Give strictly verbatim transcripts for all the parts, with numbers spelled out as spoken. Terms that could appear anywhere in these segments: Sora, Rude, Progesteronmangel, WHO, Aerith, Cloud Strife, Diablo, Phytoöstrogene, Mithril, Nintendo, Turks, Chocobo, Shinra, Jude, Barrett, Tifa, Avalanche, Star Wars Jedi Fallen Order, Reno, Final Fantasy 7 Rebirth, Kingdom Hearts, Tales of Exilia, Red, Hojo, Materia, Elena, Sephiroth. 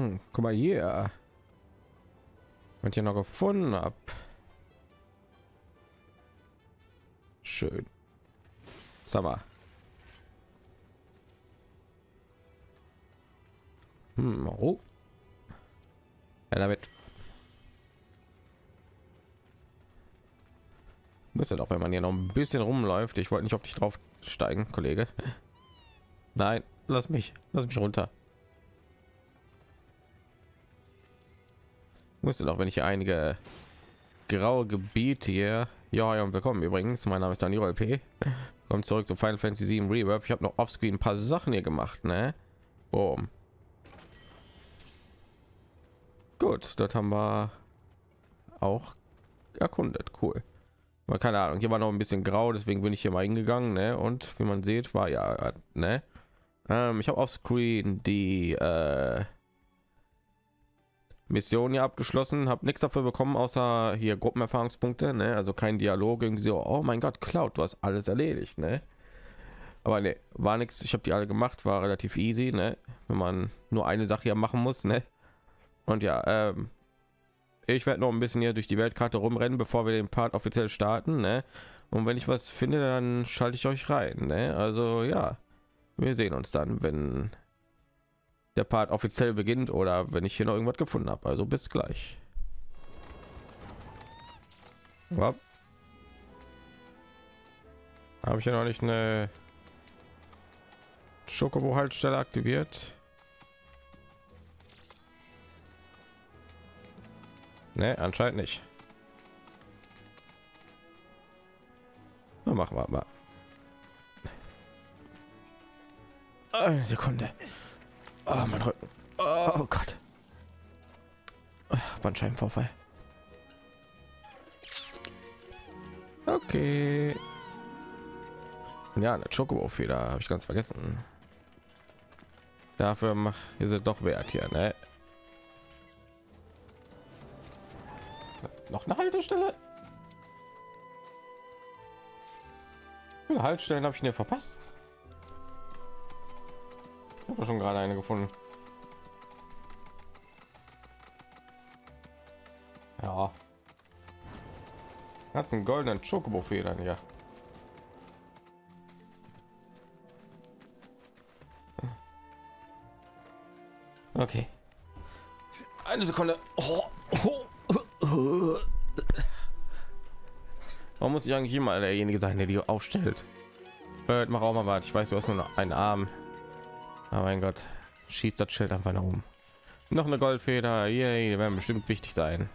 Hm, guck mal hier. Und hier noch gefunden hab. Schön. Sag mal. Hm, oh. Ja, damit. Muss ja doch, wenn man hier noch ein bisschen rumläuft. Ich wollte nicht auf dich drauf steigen, Kollege. Nein, lass mich. Lass mich runter. Musste doch, wenn ich einige graue Gebiete hier. Ja, ja, und willkommen übrigens. Mein Name ist Daniel P. Kommt zurück zu Final Fantasy sieben Rebirth. Ich habe noch offscreen ein paar Sachen hier gemacht, ne? Boom. Gut, dort haben wir auch erkundet. Cool. Aber keine Ahnung, hier war noch ein bisschen grau, deswegen bin ich hier mal hingegangen, ne? Und wie man sieht, war ja, ne? Ähm, ich habe offscreen die äh, Mission hier abgeschlossen, habe nichts dafür bekommen, außer hier Gruppenerfahrungspunkte, ne? Also kein Dialog irgendwie so, oh mein Gott, Cloud, du hast alles erledigt, ne? Aber ne, war nichts. Ich habe die alle gemacht, war relativ easy, ne? Wenn man nur eine Sache hier machen muss, ne? Und ja, ähm, ich werde noch ein bisschen hier durch die Weltkarte rumrennen, bevor wir den Part offiziell starten, ne? Und wenn ich was finde, dann schalte ich euch rein, ne? Also ja, wir sehen uns dann, wenn der Part offiziell beginnt oder wenn ich hier noch irgendwas gefunden habe. Also bis gleich. Ja. Habe ich ja noch nicht eine Chocobo Haltestelle aktiviert, ne? Anscheinend nicht. Na, machen wir mal eine Sekunde. Oh, mein Rücken. Oh Gott. Bandscheibenvorfall. Okay. Ja, eine Chocobo-Feder habe ich ganz vergessen. Dafür macht ist es doch wert hier, ne? Noch eine Haltestelle? Eine Haltestellen habe ich mir verpasst. Ich habe schon gerade eine gefunden. Ja. Hat einen goldenen Chocobo-Federn hier. Okay. Eine Sekunde. Oh, oh. Warum muss ich eigentlich immer derjenige sein, der die aufstellt? Bird, mach auch mal was. Ich weiß, du hast nur noch einen Arm. Aber mein Gott, schießt das Schild einfach nach oben. Noch eine Goldfeder. Yay, die werden bestimmt wichtig sein.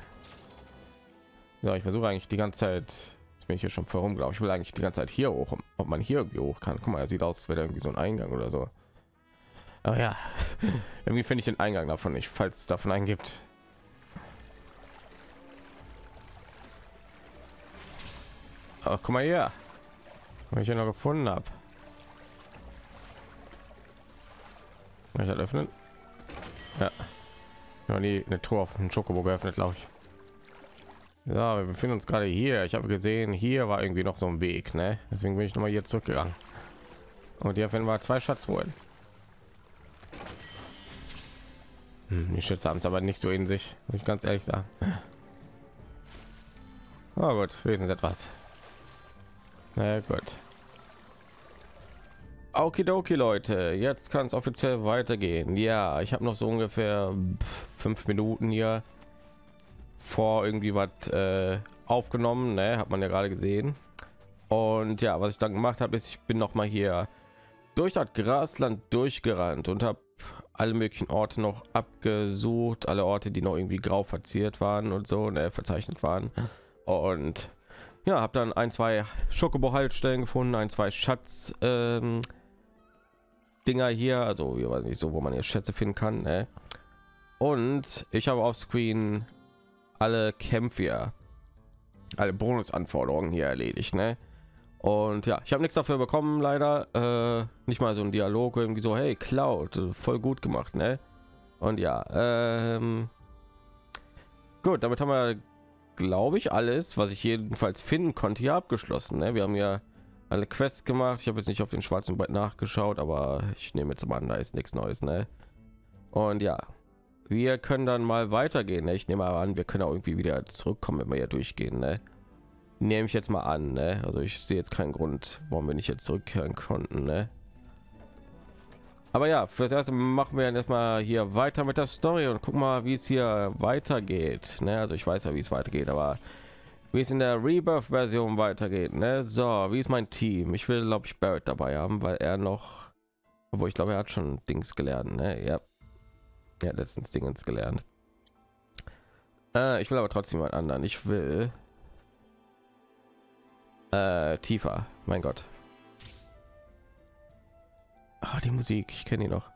Ja, ich versuche eigentlich die ganze Zeit. Jetzt bin ich hier schon voll rum, glaube ich. Ich will eigentlich die ganze Zeit hier hoch, ob man hier irgendwie hoch kann. Guck mal, er sieht aus, als wäre irgendwie so ein Eingang oder so. Aber ja, irgendwie finde ich den Eingang davon nicht, falls es davon einen gibt. Ach, guck mal hier, was ich ja noch gefunden habe. Ich halt öffnen. Ja, noch nie eine Truhe auf dem Chocobo geöffnet, glaube ich. Ja, wir befinden uns gerade hier. Ich habe gesehen, hier war irgendwie noch so ein Weg, ne? Deswegen bin ich noch mal hier zurückgegangen. Und hier finden wir zwei Schatztruhen. Hm, die Schütze haben es aber nicht so in sich, muss ich ganz ehrlich sagen. Na gut, wenigstens etwas. Na gut. Okidoki, Leute, jetzt kann es offiziell weitergehen. Ja, ich habe noch so ungefähr fünf Minuten hier vor irgendwie was äh, aufgenommen, ne? Hat man ja gerade gesehen. Und ja, was ich dann gemacht habe, ist, ich bin noch mal hier durch das Grasland durchgerannt und habe alle möglichen Orte noch abgesucht, alle Orte, die noch irgendwie grau verziert waren und so, ne? Verzeichnet waren. Und ja, habe dann ein, zwei Schokobo-Haltestellen gefunden, ein, zwei Schatz ähm, Dinger hier, also ich weiß nicht so, wo man jetzt Schätze finden kann, ne? Und ich habe auf Screen alle Kämpfe hier, alle Bonusanforderungen hier erledigt, ne? Und ja, ich habe nichts dafür bekommen, leider, äh, nicht mal so ein Dialog irgendwie so, hey Cloud, voll gut gemacht, ne? Und ja, ähm, gut, damit haben wir, glaube ich, alles, was ich jedenfalls finden konnte, hier abgeschlossen, ne? Wir haben ja alle Quests gemacht. Ich habe jetzt nicht auf den schwarzen Brett nachgeschaut, aber ich nehme jetzt mal an, da ist nichts Neues, ne? Und ja, wir können dann mal weitergehen, ne? Ich nehme aber an, wir können auch irgendwie wieder zurückkommen, wenn wir hier durchgehen, ne? Nehme ich jetzt mal an, ne? Also ich sehe jetzt keinen Grund, warum wir nicht jetzt zurückkehren konnten, ne? Aber ja, fürs erste machen wir erstmal hier weiter mit der Story und guck mal, wie es hier weitergeht, ne? Also ich weiß ja, wie es weitergeht, aber wie es in der Rebirth Version weitergeht, ne? So, wie ist mein Team? Ich will, glaube ich, Barrett dabei haben, weil er noch, obwohl ich glaube, er hat schon Dings gelernt, ne? Ja, ja, letztens Dingens gelernt. Äh, ich will aber trotzdem einen anderen. Ich will äh, Tifa. Mein Gott. Ah, die Musik. Ich kenne die noch.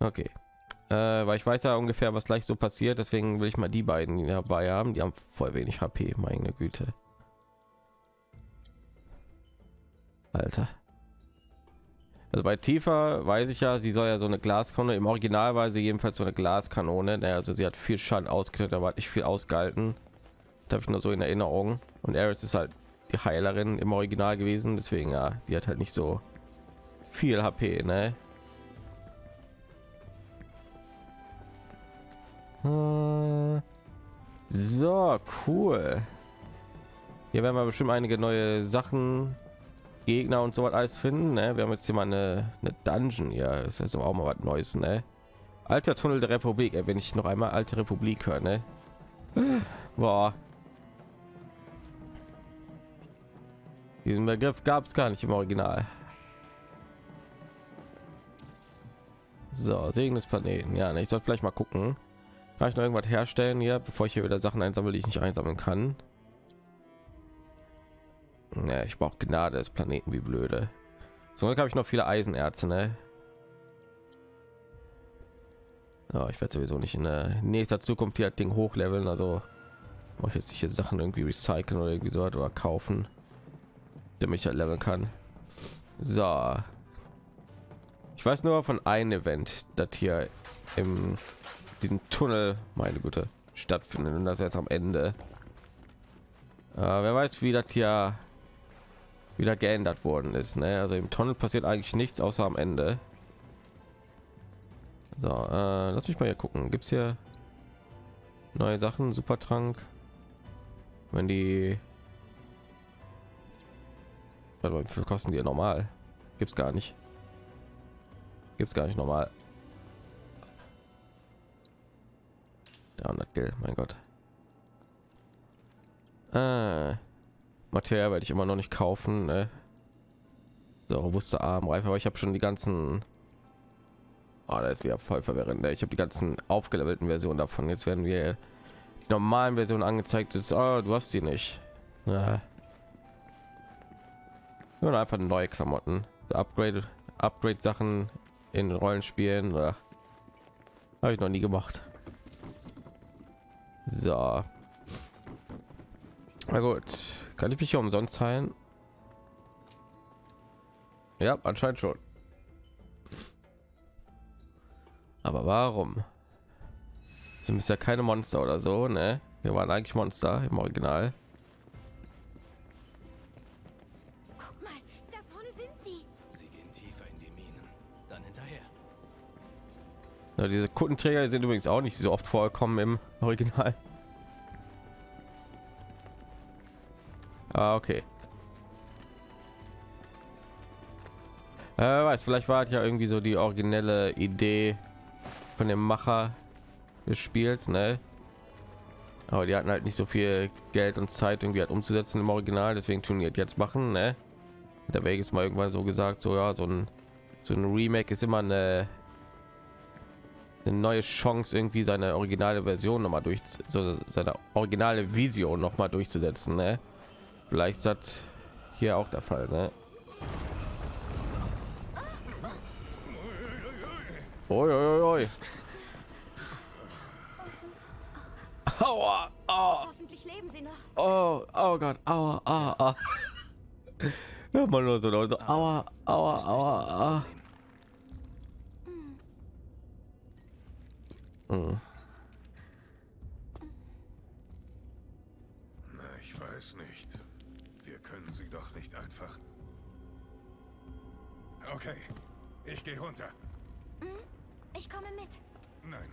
Okay. Äh, weil ich weiß ja ungefähr, was gleich so passiert. Deswegen will ich mal die beiden dabei haben. Die haben voll wenig H P. Meine Güte. Alter. Also bei Tifa weiß ich ja, sie soll ja so eine Glaskanone, im Original war sie jedenfalls so eine Glaskanone, also sie hat viel Schaden ausgeknipst, aber hat nicht viel ausgehalten. Da habe ich nur so in Erinnerung. Und Aerith ist halt die Heilerin im Original gewesen, deswegen ja, die hat halt nicht so viel H P, ne? So, cool. Hier werden wir bestimmt einige neue Sachen, Gegner und so was alles finden, ne? Wir haben jetzt hier mal eine, eine Dungeon, ja, ist also auch mal was Neues, ne? Alter Tunnel der Republik, ey, wenn ich noch einmal alte Republik höre, ne? Boah. Diesen Begriff gab es gar nicht im Original. So, Segen des Planeten, ja, ne? Ich soll vielleicht mal gucken, kann ich noch irgendwas herstellen hier, bevor ich hier wieder Sachen einsammle, die ich nicht einsammeln kann. Ja, ich brauche Gnade des Planeten, wie blöde. Zum Glück habe ich noch viele Eisenerze, ne? Ja, ich werde sowieso nicht in der nächster Zukunft hier das Ding hochleveln, also brauche ich jetzt nicht Sachen irgendwie recyceln oder irgendwie so oder kaufen, damit ich halt leveln kann. So, ich weiß nur von einem Event, das hier im diesen Tunnel, meine Güte, stattfindet und das jetzt am Ende. Ja, wer weiß, wie das hier wieder geändert worden ist, ne? Also im Tunnel passiert eigentlich nichts außer am Ende. So, äh, lass mich mal hier gucken, gibt es hier neue Sachen? Supertrank, wenn die, warte mal, wie viel kosten die normal? Gibt es gar nicht, gibt es gar nicht normal. dreihundert Geld, mein Gott. Ah, Materia werde ich immer noch nicht kaufen, ne? So, robuste Armreife, aber ich habe schon die ganzen, ah, da ist wieder voll verwirrend, ne? Ich habe die ganzen aufgelevelten Versionen davon, jetzt werden wir die normalen Versionen angezeigt, ist, oh, du hast die nicht, ja. Nur einfach neue Klamotten, so upgrade upgrade Sachen in Rollenspielen, ja. Habe ich noch nie gemacht. So. Na gut, kann ich mich hier umsonst heilen? Ja, anscheinend schon. Aber warum? Sind es ja keine Monster oder so, ne? Wir waren eigentlich Monster im Original. Guck mal, da vorne sind sie. Sie gehen tiefer in die Minen, dann hinterher. Ja, diese Kuttenträger sind übrigens auch nicht so oft vorkommen im Original. Ah, okay. Äh, weiß, vielleicht war ja irgendwie so die originelle Idee von dem Macher des Spiels, ne? Aber die hatten halt nicht so viel Geld und Zeit, irgendwie halt umzusetzen im Original, deswegen tun die jetzt machen, ne? Der Weg ist mal irgendwann so gesagt, so ja, so ein so ein Remake ist immer eine, eine neue Chance, irgendwie seine originale Version noch mal durch, so seine originale Vision noch mal durchzusetzen, ne? Vielleicht hat hier auch der Fall, ne? Oi, oi, oi. Aua, aua. Hoffentlich leben sie noch. Oh, oh Gott, aua, aua, aua. Ja, mal nur so, so. Aua, aua, aua, aua. Hm. können Sie doch nicht einfach. Okay, ich gehe runter. Hm? Ich komme mit. Nein,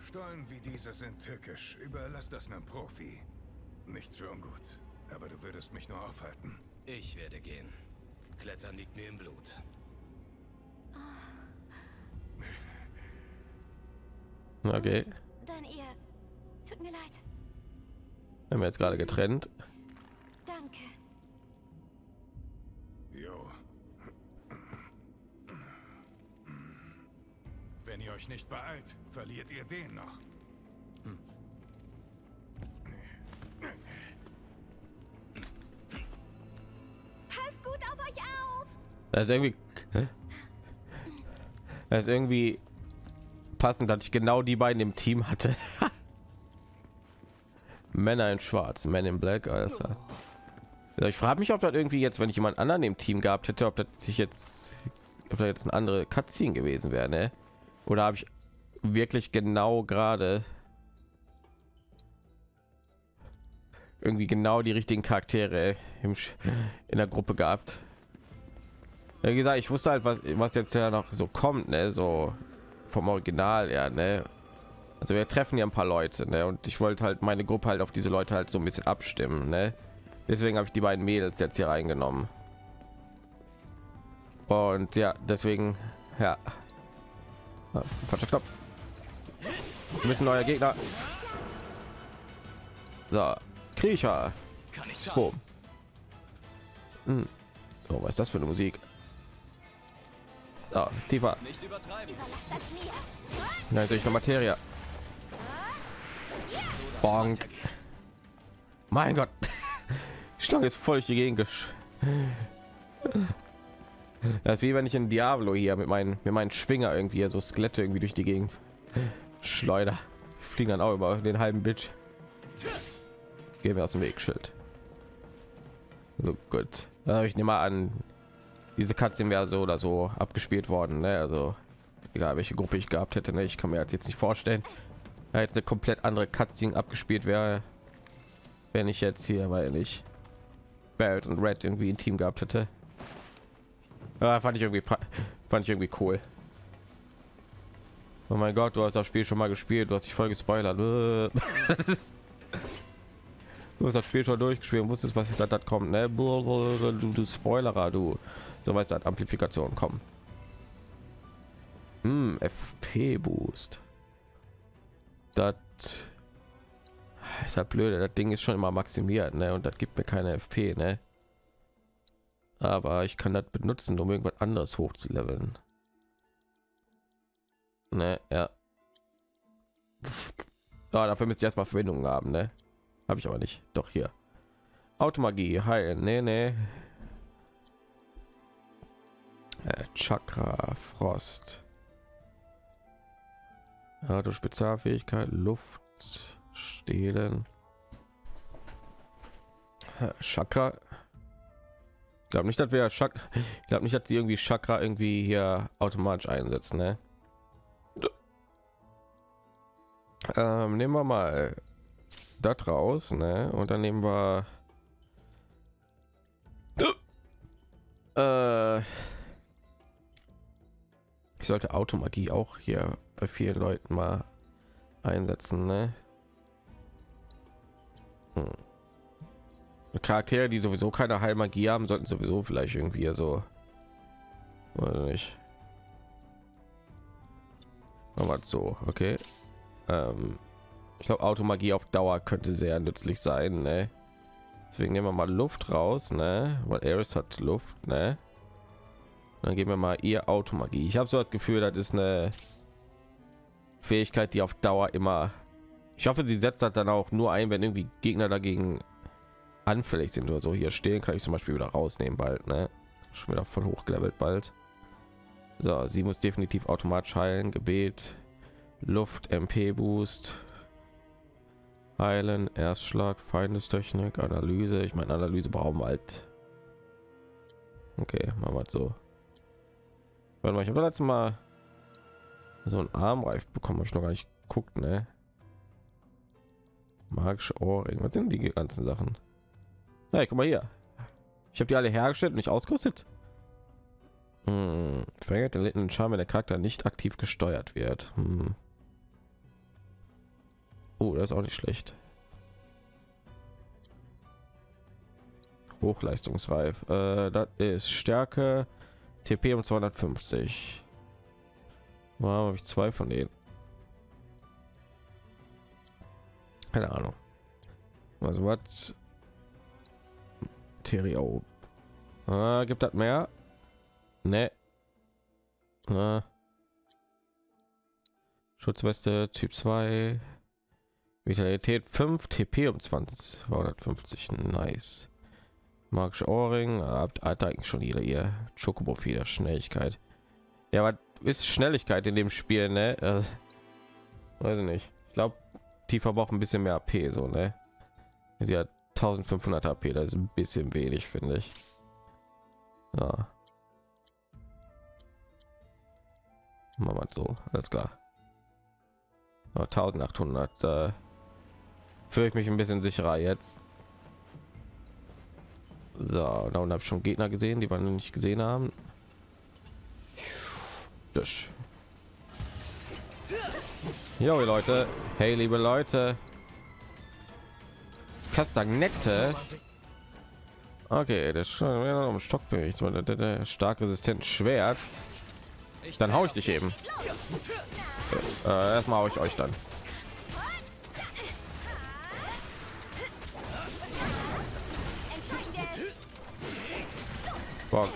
Stollen wie diese sind tückisch. Überlass das einem Profi. Nichts für ungut. Aber du würdest mich nur aufhalten. Ich werde gehen. Klettern liegt mir im Blut. Okay. Dann ihr. Tut mir leid. Haben wir jetzt gerade getrennt. Danke. Jo. Wenn ihr euch nicht beeilt, verliert ihr den noch. Hm. Passt gut auf euch auf. Das ist irgendwie. Das ist irgendwie passend, dass ich genau die beiden im Team hatte. Männer in Schwarz, Men in Black, alles klar. Ich frage mich, ob das irgendwie jetzt, wenn ich jemand anderen im Team gehabt hätte, ob das sich jetzt, ob da jetzt eine andere Cutscene gewesen wäre, ne? Oder habe ich wirklich genau gerade irgendwie genau die richtigen Charaktere im Sch in der Gruppe gehabt? Wie gesagt, ich wusste halt, was, was jetzt ja noch so kommt, ne? So vom Original, ja, ne? Also wir treffen ja ein paar Leute, ne? Und ich wollte halt meine Gruppe halt auf diese Leute halt so ein bisschen abstimmen, ne? Deswegen habe ich die beiden Mädels jetzt hier reingenommen. Und ja, deswegen, ja. Ah, falscher Knopf. Wir müssen neuer Gegner. So, Kriecher. Oh. Hm. Oh, was ist das für eine Musik? So, Tifa. Nein, soll ich noch Materia. Bonk. Mein Gott. Ich schlage jetzt voll gegen. Das ist wie wenn ich in Diablo hier mit meinen mit meinen Schwinger irgendwie so Skelette irgendwie durch die Gegend schleuder. Ich fliegen dann auch über den halben Bitch. Gehen wir aus dem Weg, Schild. So gut. Also ich nehme mal an, diese Katze wäre so oder so abgespielt worden, ne? Also egal welche Gruppe ich gehabt hätte, ne? Ich kann mir jetzt nicht vorstellen, jetzt eine komplett andere Cutscene abgespielt wäre, wenn ich jetzt hier, weil ich Barrett und Red irgendwie ein Team gehabt hätte. Aber fand ich irgendwie fand ich irgendwie cool. Oh mein Gott, du hast das Spiel schon mal gespielt, du hast dich voll gespoilert. Du hast das Spiel schon durchgespielt und wusstest, was jetzt da kommt, ne? Du, du Spoilerer, du. So weißt du, Amplifikation kommen. Hm, F P Boost. Das ist halt blöde, das Ding ist schon immer maximiert, ne? Und das gibt mir keine F P, ne? Aber ich kann das benutzen, um irgendwas anderes hochzuleveln. Ne, ja. Ja, dafür müsste ich erstmal Verbindungen haben, ne? Habe ich aber nicht. Doch hier. Automagie, heilen, ne, ne. Äh, Chakra, Frost. Auto Spezialfähigkeit, Luft. Stehlen. Chakra. Ich glaube nicht, dass wir Chakra. Ich glaube nicht, dass sie irgendwie Chakra irgendwie hier automatisch einsetzen. Ne? Ähm, nehmen wir mal das raus, ne? Und dann nehmen wir äh, ich sollte Automagie auch hier bei vielen Leuten mal einsetzen, ne? Charaktere, die sowieso keine Heilmagie haben, sollten sowieso vielleicht irgendwie so, oder nicht? Aber so, okay. Ähm, ich glaube, Automagie auf Dauer könnte sehr nützlich sein, ne? Deswegen nehmen wir mal Luft raus, ne? Weil Aerith hat Luft, ne? Dann geben wir mal ihr Automagie. Ich habe so das Gefühl, das ist eine Fähigkeit, die auf Dauer immer. Ich hoffe, sie setzt das dann auch nur ein, wenn irgendwie Gegner dagegen anfällig sind oder so. Hier stehen kann ich zum Beispiel wieder rausnehmen bald, ne? Schon wieder voll hochgelevelt bald. So, sie muss definitiv automatisch heilen. Gebet, Luft, M P Boost, heilen, Erstschlag, Feindestechnik, Analyse. Ich meine, Analyse brauchen wir halt. Okay, machen wir so. Warte mal, ich habe das letzte Mal so einen Armreif bekommen, habe ich noch gar nicht geguckt, ne? Magische Ohrringe, was sind die ganzen Sachen? Hey, guck mal hier. Ich habe die alle hergestellt und nicht ausgerüstet. Hm. Verringert den Litten Charme, wenn der Charakter nicht aktiv gesteuert wird. Hm. Oh, das ist auch nicht schlecht. Hochleistungsreif. Äh, das ist Stärke. T P um zweihundertfünfzig. Wow, habe ich zwei von denen. Keine Ahnung. Also was? Terio. Ah, gibt das mehr? Ne. Ah. Schutzweste Typ zwei. Vitalität fünf, T P um zwanzig, zweihundertfünfzig. Nice. Magische Ohrring, habt eigentlich schon jeder ihr Chocobo Feder, Schnelligkeit. Ja, aber ist Schnelligkeit in dem Spiel, ne? Also, weiß nicht. Ich glaube, Tifa braucht ein bisschen mehr A P, so, ne? Sie hat eintausendfünfhundert A P, das ist ein bisschen wenig, finde ich. Ja. Machen wir so, alles klar. Ja, eintausendachthundert, äh, fühle ich mich ein bisschen sicherer jetzt. So, da habe ich schon Gegner gesehen, die wir noch nicht gesehen haben. Durch. Jo, Leute. Hey, liebe Leute. Kastagnette. Okay, das ist schon wieder um stockfähig. Stark resistent Schwert. Dann hau ich dich eben. Äh, erstmal hau ich euch dann. Boah.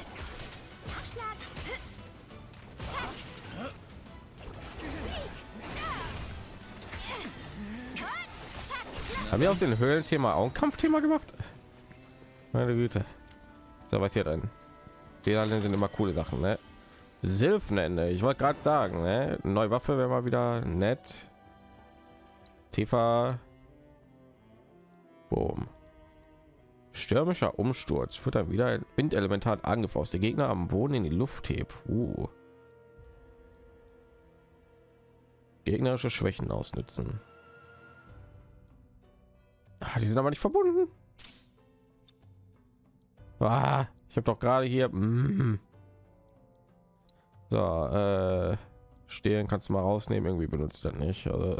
Haben wir aus den Höhlenthema auch ein Kampfthema gemacht? Meine Güte. So, was hier drin? Federlen sind immer coole Sachen, ne? Silfenende. Ich wollte gerade sagen, ne? Neue Waffe wäre mal wieder nett. Tifa. Boom. Stürmischer Umsturz führt dann wieder ein Windelementar Angriff aus der Gegner am Boden in die Luft hebt. Uh. Gegnerische Schwächen ausnützen. Ah, die sind aber nicht verbunden. Ah, ich habe doch gerade hier. Mm. So, äh, stehlen kannst du mal rausnehmen. Irgendwie benutzt das nicht. Also,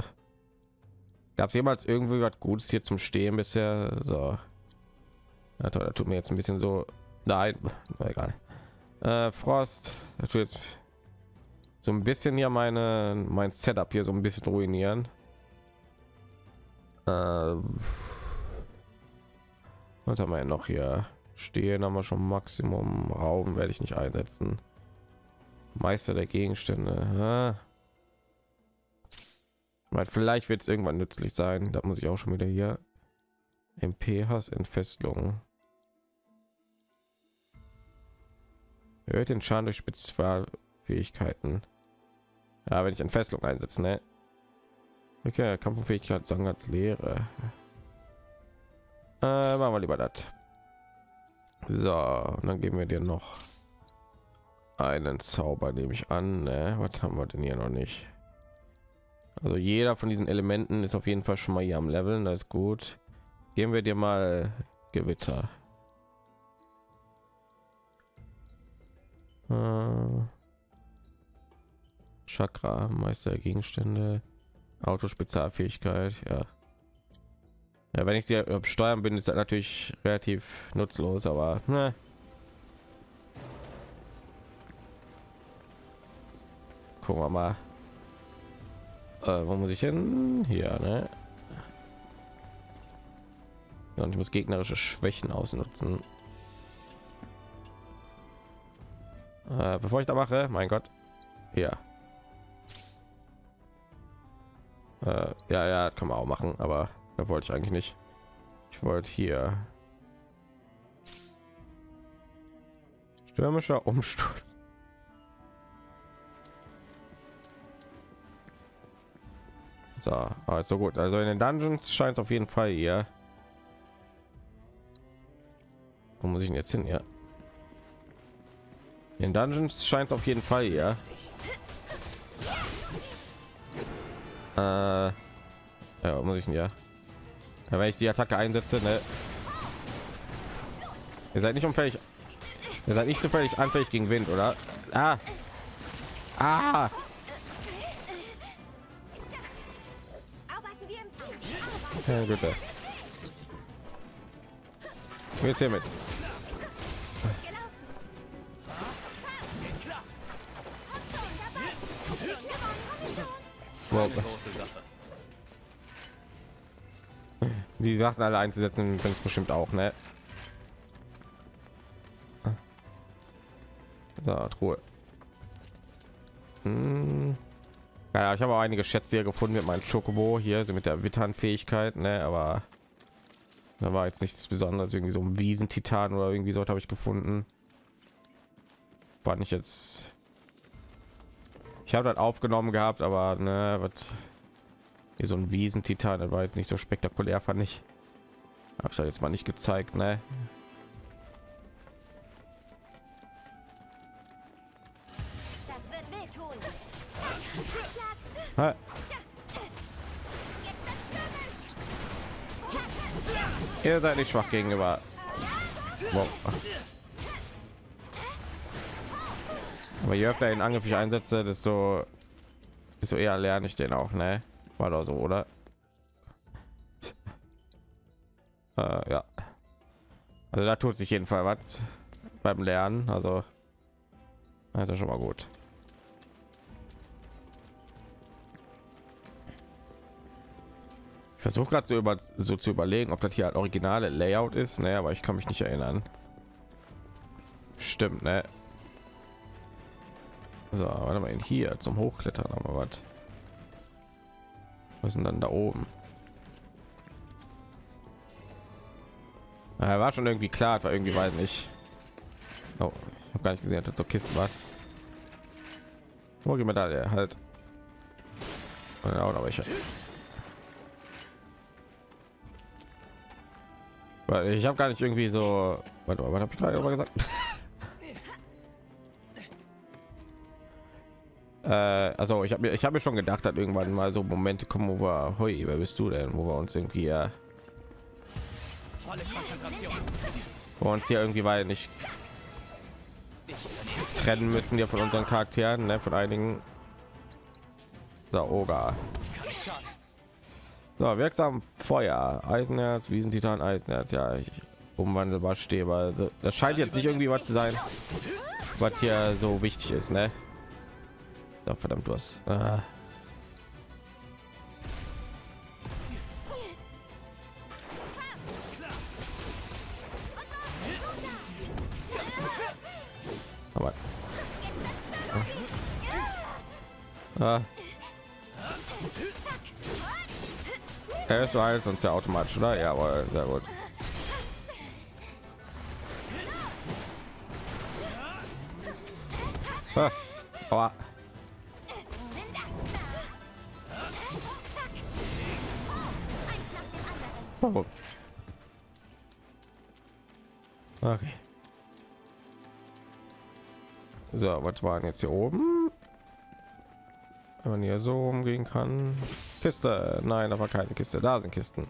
gab es jemals irgendwie was Gutes hier zum Stehen bisher? So. Ja, toll, das tut mir jetzt ein bisschen so. Nein, egal. Äh, Frost, das tut jetzt so ein bisschen hier meine mein Setup hier so ein bisschen ruinieren. Äh, was haben wir noch hier? Stehen haben wir schon Maximum. Rauben werde ich nicht einsetzen. Meister der Gegenstände. Weil vielleicht wird es irgendwann nützlich sein. Da muss ich auch schon wieder hier. M P Hass Entfesselung. Erhöht den Schaden durch Spezialfähigkeiten. Ja, wenn ich Entfesselung einsetze, ne? Okay, Kampffähigkeit sagen als Leere. Äh, machen wir lieber das. So, und dann geben wir dir noch einen Zauber, nehme ich an, ne? Was haben wir denn hier noch nicht? Also jeder von diesen Elementen ist auf jeden Fall schon mal hier am Leveln, das ist gut. Geben wir dir mal Gewitter. Äh, Chakra, Meister der Gegenstände, Autospezialfähigkeit. Ja. Ja, wenn ich sie steuern bin, ist das natürlich relativ nutzlos, aber ne. Gucken wir mal. Äh, wo muss ich hin? Hier, ne? Und ich muss gegnerische Schwächen ausnutzen. Äh, bevor ich da mache, mein Gott, ja, äh, ja, ja, kann man auch machen, aber da wollte ich eigentlich nicht. Ich wollte hier stürmischer Umsturz. So, aber ist so gut. Also in den Dungeons scheint es auf jeden Fall hier. Wo muss ich denn jetzt hin? Ja, in Dungeons scheint es auf jeden Fall, ja. Äh, ja, muss ich denn, ja, wenn ich die Attacke einsetze, ne? Ihr seid nicht unfähig. Ihr seid nicht zufällig anfällig gegen Wind, oder? Ah. Ah. Ja, bitte. Jetzt hier mit. Wow. Die Sachen alle einzusetzen, bringt bestimmt auch, ne? So, Truhe. Hm. Ja, ich habe auch einige Schätze hier gefunden mit meinem Chocobo hier, so mit der Witternfähigkeit, ne? Aber da war jetzt nichts Besonderes, irgendwie so ein Wiesentitan oder irgendwie so habe ich gefunden. War nicht jetzt. Ich habe das aufgenommen gehabt, aber ne, was hier so ein Wiesentitan, das war jetzt nicht so spektakulär, fand ich. Habe ich jetzt mal nicht gezeigt, ne? Ha. Ihr seid nicht schwach gegenüber. Wow. Aber je öfter den Angriff ich einsetze, desto desto eher lerne ich den auch, ne? War doch so, oder? Äh, ja. Also da tut sich jeden Fall was beim Lernen, also also schon mal gut. Versuche gerade so über so zu überlegen, ob das hier halt originale Layout ist, ne, aber ich kann mich nicht erinnern. Stimmt, ne? So, warte mal, in hier zum Hochklettern haben wir was. Was sind dann da oben? Na, war schon irgendwie klar, war irgendwie, weiß nicht. Oh, ich habe gar nicht gesehen, dass so Kisten was. Wo gehen wir da der halt? Genau, aber ich Weil ich habe gar nicht irgendwie so. Warte mal, was habe ich gerade gesagt? äh, also ich habe mir, ich habe mir schon gedacht, dass irgendwann mal so Momente kommen, wo wir, hoi, wer bist du denn, wo wir uns irgendwie, äh, wo uns hier irgendwie weil nicht trennen müssen ja von unseren Charakteren, ne, von einigen. Saoga. So, wirksam Feuer, Eisenerz, Wiesentitan, Eisenerz, ja, ich umwandelbar Stäbe. Also, das scheint jetzt nicht irgendwie was zu sein, was hier so wichtig ist, ne? So, verdammt, du hast. Ah. Aber. Ah. Er ist halt sonst ja automatisch, oder? Ja, aber sehr gut. Ah. Aua. Oh. Okay. So, was war denn jetzt hier oben? Wenn man hier so umgehen kann. Kiste, nein, da war keine Kiste, da sind Kisten.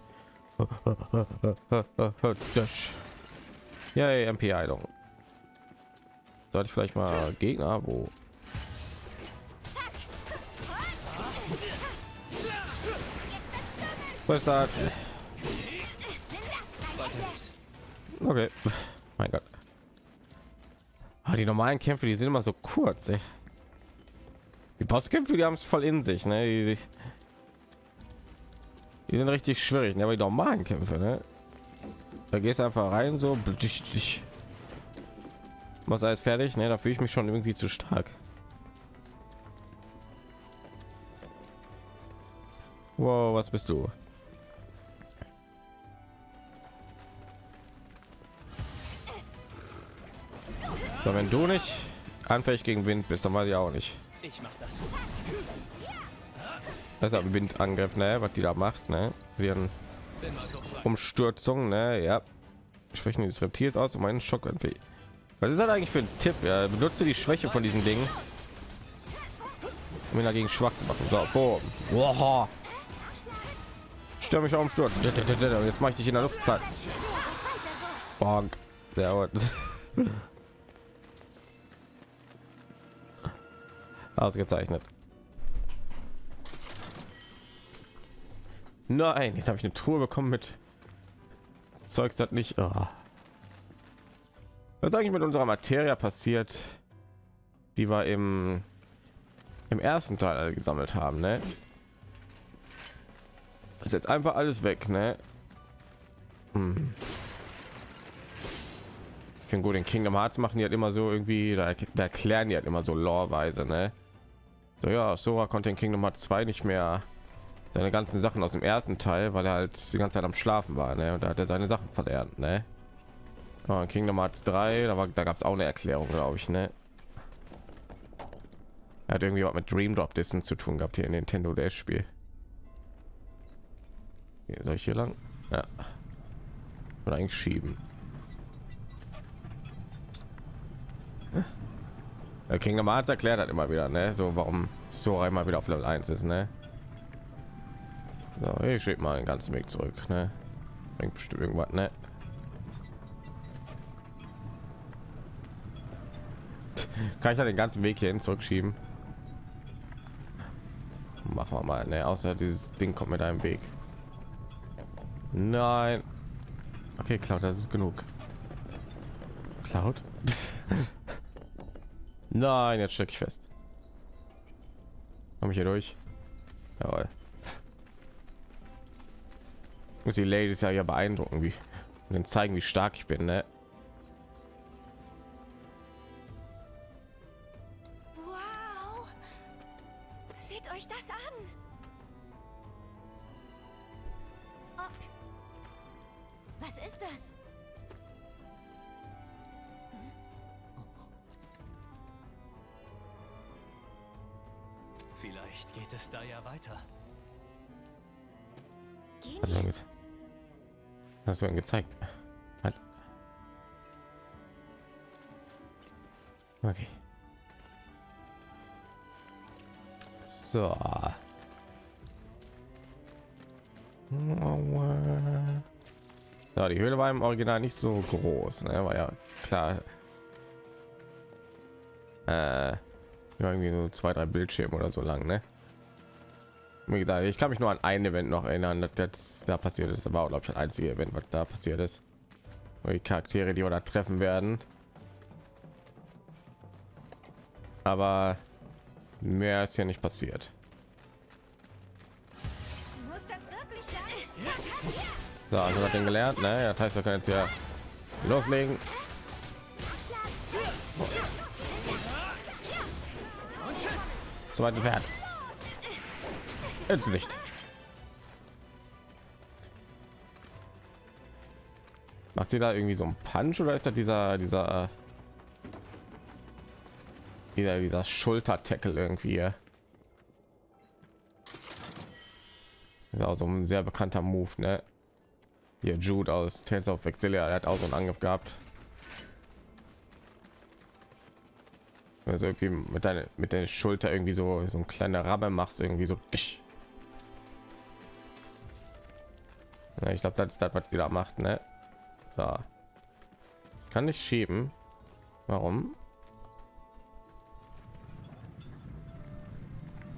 Ja, M P Heilung. Sollte ich vielleicht mal Gegner, wo was ist das? Okay, mein Gott. Ah, die normalen Kämpfe, die sind immer so kurz, ey. Die Bosskämpfe, die haben es voll in sich, ne? Die, die sind richtig schwierig, ne? Aber die normalen Kämpfe, ne? Da gehst du einfach rein, so was alles fertig, ne? Da fühle ich mich schon irgendwie zu stark. Wow, was bist du? So, wenn du nicht anfällig gegen Wind bist, dann weiß ich auch nicht. Ich mach das. Das ist ein Windangriff, ne? Was die da macht, ne? Wir haben Umstürzung, ne? Ja. Schwächen dieses Reptils aus und meinen Schock irgendwie. Was ist das eigentlich für ein Tipp? Ja, benutze die Schwäche von diesen Dingen, um ihn dagegen schwach zu machen. So, boom. Wow. Stürmischer Umsturz. Jetzt mache ich dich in der Luft platt. Bonk. Ja, aber ausgezeichnet. Nein, jetzt habe ich eine Truhe bekommen mit Zeugs, das nicht. Oh. Was eigentlich mit unserer Materia passiert, die wir im im ersten Teil gesammelt haben, ne? Ist jetzt einfach alles weg, ne? Hm. Ich finde gut, den Kingdom Hearts machen die halt immer so irgendwie, da, da erklären die halt immer so loreweise, ne? So, ja, Sora konnte in Kingdom Hearts zwei nicht mehr seine ganzen Sachen aus dem ersten Teil, weil er halt die ganze Zeit am Schlafen war, ne? Und da hat er seine Sachen verlernt, ne? Ja, in Kingdom Hearts drei, da, war, da gab es auch eine Erklärung, glaube ich, ne? Er hat irgendwie was mit Dream Drop Distance zu tun gehabt hier in Nintendo D S Spiel. Hier, soll ich hier lang? Ja. Oder eigentlich schieben. Der Kingdom Hearts erklärt hat immer wieder, ne? So, warum Sora immer wieder auf Level eins ist, ne? So, ich schieb mal den ganzen Weg zurück, ne? Bringt bestimmt irgendwas, ne? Kann ich ja den ganzen Weg hierhin zurückschieben? Machen wir mal, ne? Außer dieses Ding kommt mit einem Weg. Nein. Okay, Cloud, das ist genug. Cloud? Nein, jetzt stecke ich fest. Komme ich hier durch? Jawohl. Muss die Ladies ja hier beeindrucken, wie und dann zeigen, wie stark ich bin, ne? Wow. Seht euch das an. Was ist das? Vielleicht geht es da ja weiter. Also, das wird gezeigt. Okay. So. Ja, die Höhle war im Original nicht so groß, ne? War ja klar. Äh, irgendwie so zwei, drei Bildschirme oder so lang, ne? Wie gesagt, ich kann mich nur an ein Event noch erinnern, das da passiert ist. Das war, glaube ich, das einzige Event, was da passiert ist. Und die Charaktere, die wir da treffen werden. Aber mehr ist hier nicht passiert. Muss das wirklich sein? So, also hat den gelernt, ne? Das heißt, wir können jetzt hier loslegen. Soweit entfernt. Ins Gesicht. Macht sie da irgendwie so ein Punch oder ist das dieser dieser dieser, dieser Schulter-Tackle irgendwie? Das ist auch so ein sehr bekannter Move, ne? Hier Jude aus Tales of Exilia, der hat auch so einen Angriff gehabt. Also irgendwie mit deiner mit der Schulter irgendwie so so ein kleiner Rabbe machst irgendwie so. Ja, ich glaube, das ist das, was sie da macht, ne? So. Ich kann nicht schieben. Warum?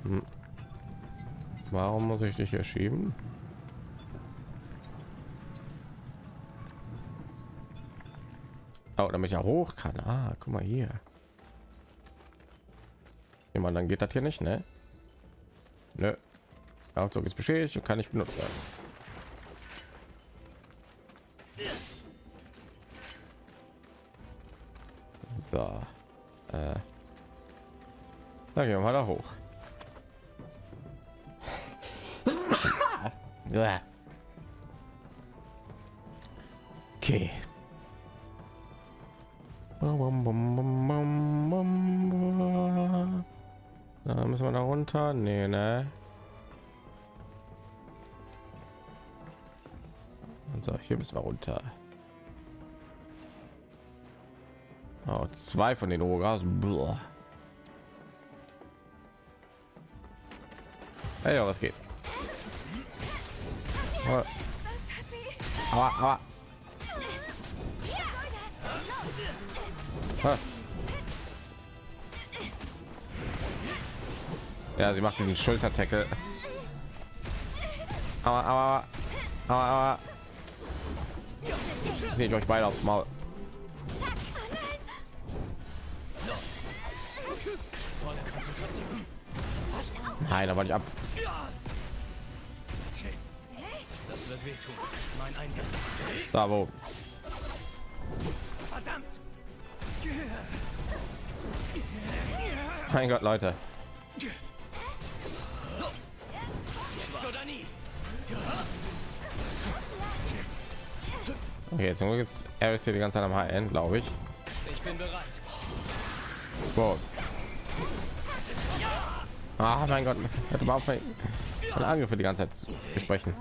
Hm. Warum muss ich dich hier schieben? Oh, damit ich ja hoch kann. Ah, guck mal hier. Jemand, dann geht das hier nicht, ne? Nö. Aufzug ist beschädigt und kann nicht benutzt werden. So, äh. da gehen wir mal da hoch. Okay. Da müssen wir da runter. Nee, ne? Und so, hier müssen wir runter. Oh, zwei von den Ogas. Hey, ja, was geht? Oh. Aua, aua. Ha. Ja, sie macht den Schultertackle. Aua, aua, aua, aua. Ich lege euch beide aufs Maul. Nein, da wollte ich ab. Das wird wehtun. Mein Einsatz. Da wo. Verdammt. Mein Gott, Leute. Okay, zum Glück ist Aerith hier die ganze Zeit am High-End, glaube ich. Ich bin bereit. Wow. Ah, mein Gott, hätte man auf meine Angriffe die ganze Zeit zu besprechen.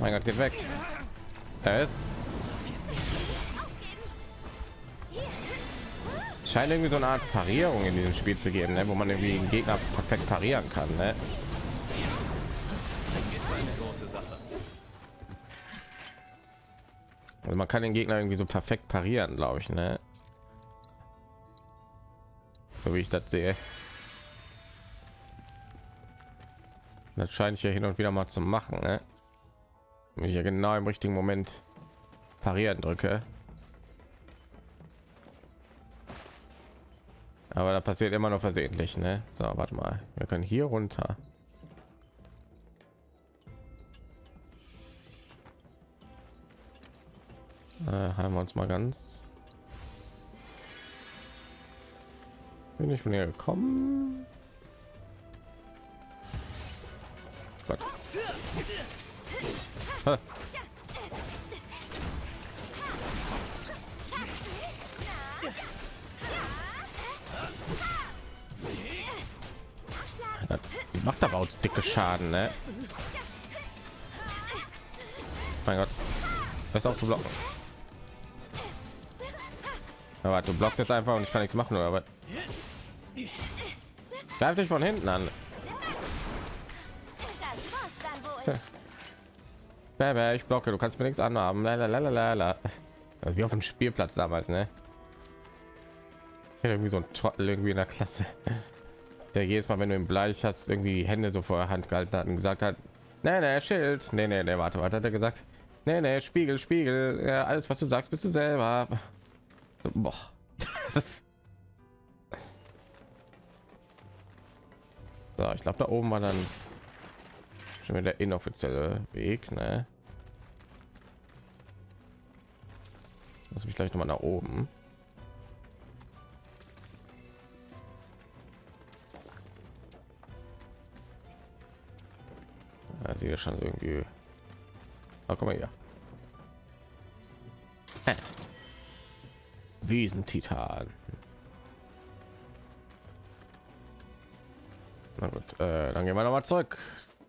Mein Gott, geht weg. Er ist. Es scheint irgendwie so eine Art Parierung in diesem Spiel zu geben, ne? Wo man irgendwie den Gegner perfekt parieren kann, ne? Also man kann den Gegner irgendwie so perfekt parieren, glaube ich, ne? So wie ich das sehe. Das scheint ich ja hin und wieder mal zu machen, ne? Wenn ich ja genau im richtigen Moment parieren drücke. Aber da passiert immer nur versehentlich, ne? So, warte mal. Wir können hier runter. Äh, haben wir uns mal ganz. Bin ich von hier gekommen? Gott. Ha. Sie macht aber auch dicke Schaden, ne? Mein Gott, das auch zu blocken. Aber du blockst jetzt einfach und ich kann nichts machen, oder was? Greif dich von hinten an. Ja, ich blocke, du kannst mir nichts anhaben. Lalalala. Also wie auf dem Spielplatz damals, ne? Irgendwie so ein Trottel irgendwie in der Klasse, der jedes Mal, wenn du im Bleich hast, irgendwie die Hände so vor der Hand gehalten hat und gesagt hat, nein, nein, Schild, nee, nee, nee, warte, warte, hat er gesagt, nee, nee, Spiegel, Spiegel, ja, alles, was du sagst, bist du selber. Boah. So, ich glaube, da oben war dann schon wieder der inoffizielle Weg, ne? Lass mich gleich noch mal nach oben. Also hier schon irgendwie. Oh, guck mal hier. Hey. Wiesentitan. Na gut, äh, dann gehen wir noch mal zurück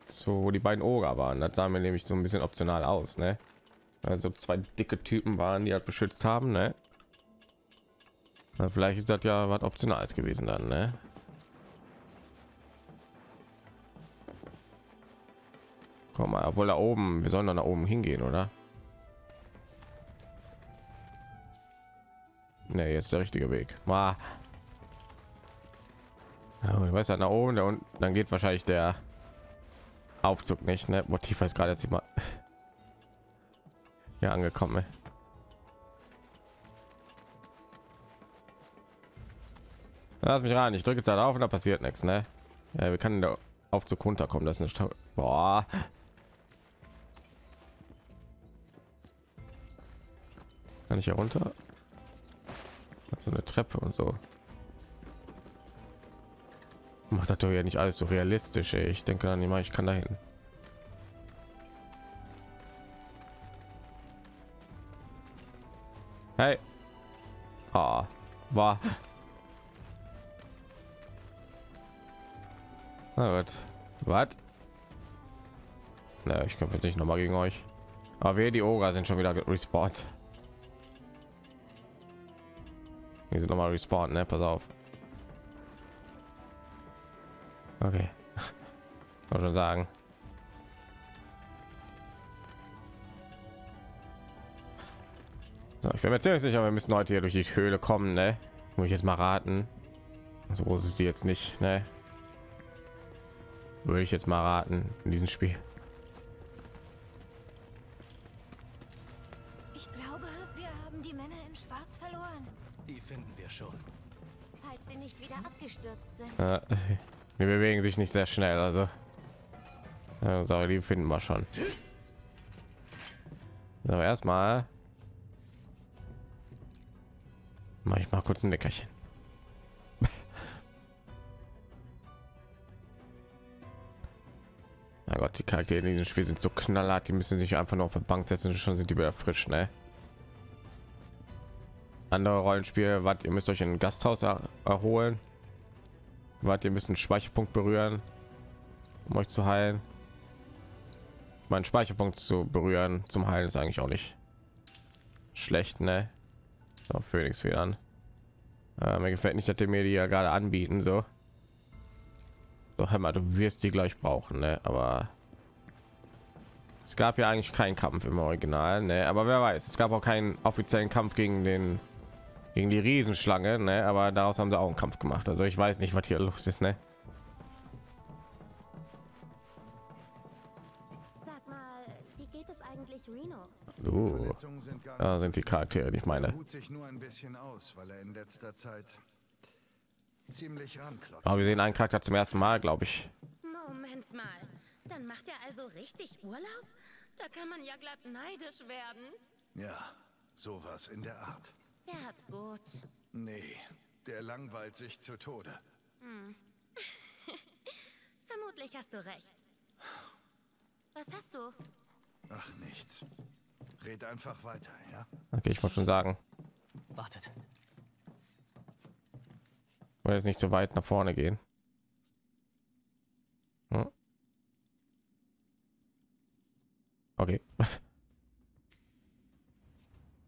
zu wo die beiden Oger waren. Das sah mir nämlich so ein bisschen optional aus, ne? Also zwei dicke Typen waren, die halt beschützt haben, ne? Na, vielleicht ist das ja was Optionales gewesen dann, ne? Komm mal, obwohl da oben, wir sollen da nach oben hingehen, oder? Nee, jetzt der richtige Weg. Mal. Ja, ich weiß ja nach oben, da unten, dann geht wahrscheinlich der Aufzug nicht, ne? Motiv ist gerade jetzt mal ja angekommen. Ne? Lass mich rein, ich drücke jetzt da drauf und da passiert nichts, ne? Ja, wir können da Aufzug runterkommen, das ist eine. Boah. Kann ich hier runter? So eine Treppe und so. Macht natürlich ja nicht alles so realistisch. Ey. Ich denke dann immer, ich kann dahin. Hey, ah, war. Na gut, was? Na, ich kämpfe nicht noch mal gegen euch. Aber wir die Oger sind schon wieder gespawnt. Wir sind noch mal respawn, ne? Pass auf. Okay. Wollte schon sagen. So, ich bin mir ziemlich sicher, wir müssen heute hier durch die Höhle kommen, ne? Muss ich jetzt mal raten. So groß ist die jetzt nicht, ne? Würde ich jetzt mal raten in diesem Spiel. Ich glaube, wir haben die Männer in Schwarz verloren. Die finden wir schon. Falls sie nicht wieder abgestürzt sind. Ja, die bewegen sich nicht sehr schnell, also. Also die finden wir schon. So, erstmal mache ich mal kurz ein Leckerchen. Na Gott, die Charaktere in diesem Spiel sind so knallhart, die müssen sich einfach nur auf der Bank setzen und schon sind die wieder frisch, ne? Andere Rollenspiele, wart, ihr müsst euch in ein Gasthaus er erholen. Wart, ihr müsst einen Speicherpunkt berühren, um euch zu heilen. Meinen Speicherpunkt zu berühren zum Heilen ist eigentlich auch nicht schlecht, ne? So, Phoenix wieder an. Äh, mir gefällt nicht, dass die mir die ja gerade anbieten. So, so hör mal, du wirst die gleich brauchen, ne? Aber es gab ja eigentlich keinen Kampf im Original, ne? Aber wer weiß, es gab auch keinen offiziellen Kampf gegen den gegen die Riesenschlange, ne? Aber daraus haben sie auch einen Kampf gemacht. Also ich weiß nicht, was hier los ist, ne? Uh, da sind die Charaktere, die ich meine. Aber wir sehen einen Charakter zum ersten Mal, glaube ich. Moment mal, dann macht er also richtig Urlaub? Da kann man ja glatt neidisch werden. Ja, sowas in der Art. Der hat's gut. Nee, der langweilt sich zu Tode. Hm. Vermutlich hast du recht. Was hast du? Ach, nichts. Red einfach weiter, ja? Okay, ich wollte schon sagen. Wartet. Ich will jetzt nicht so weit nach vorne gehen. Hm? Okay.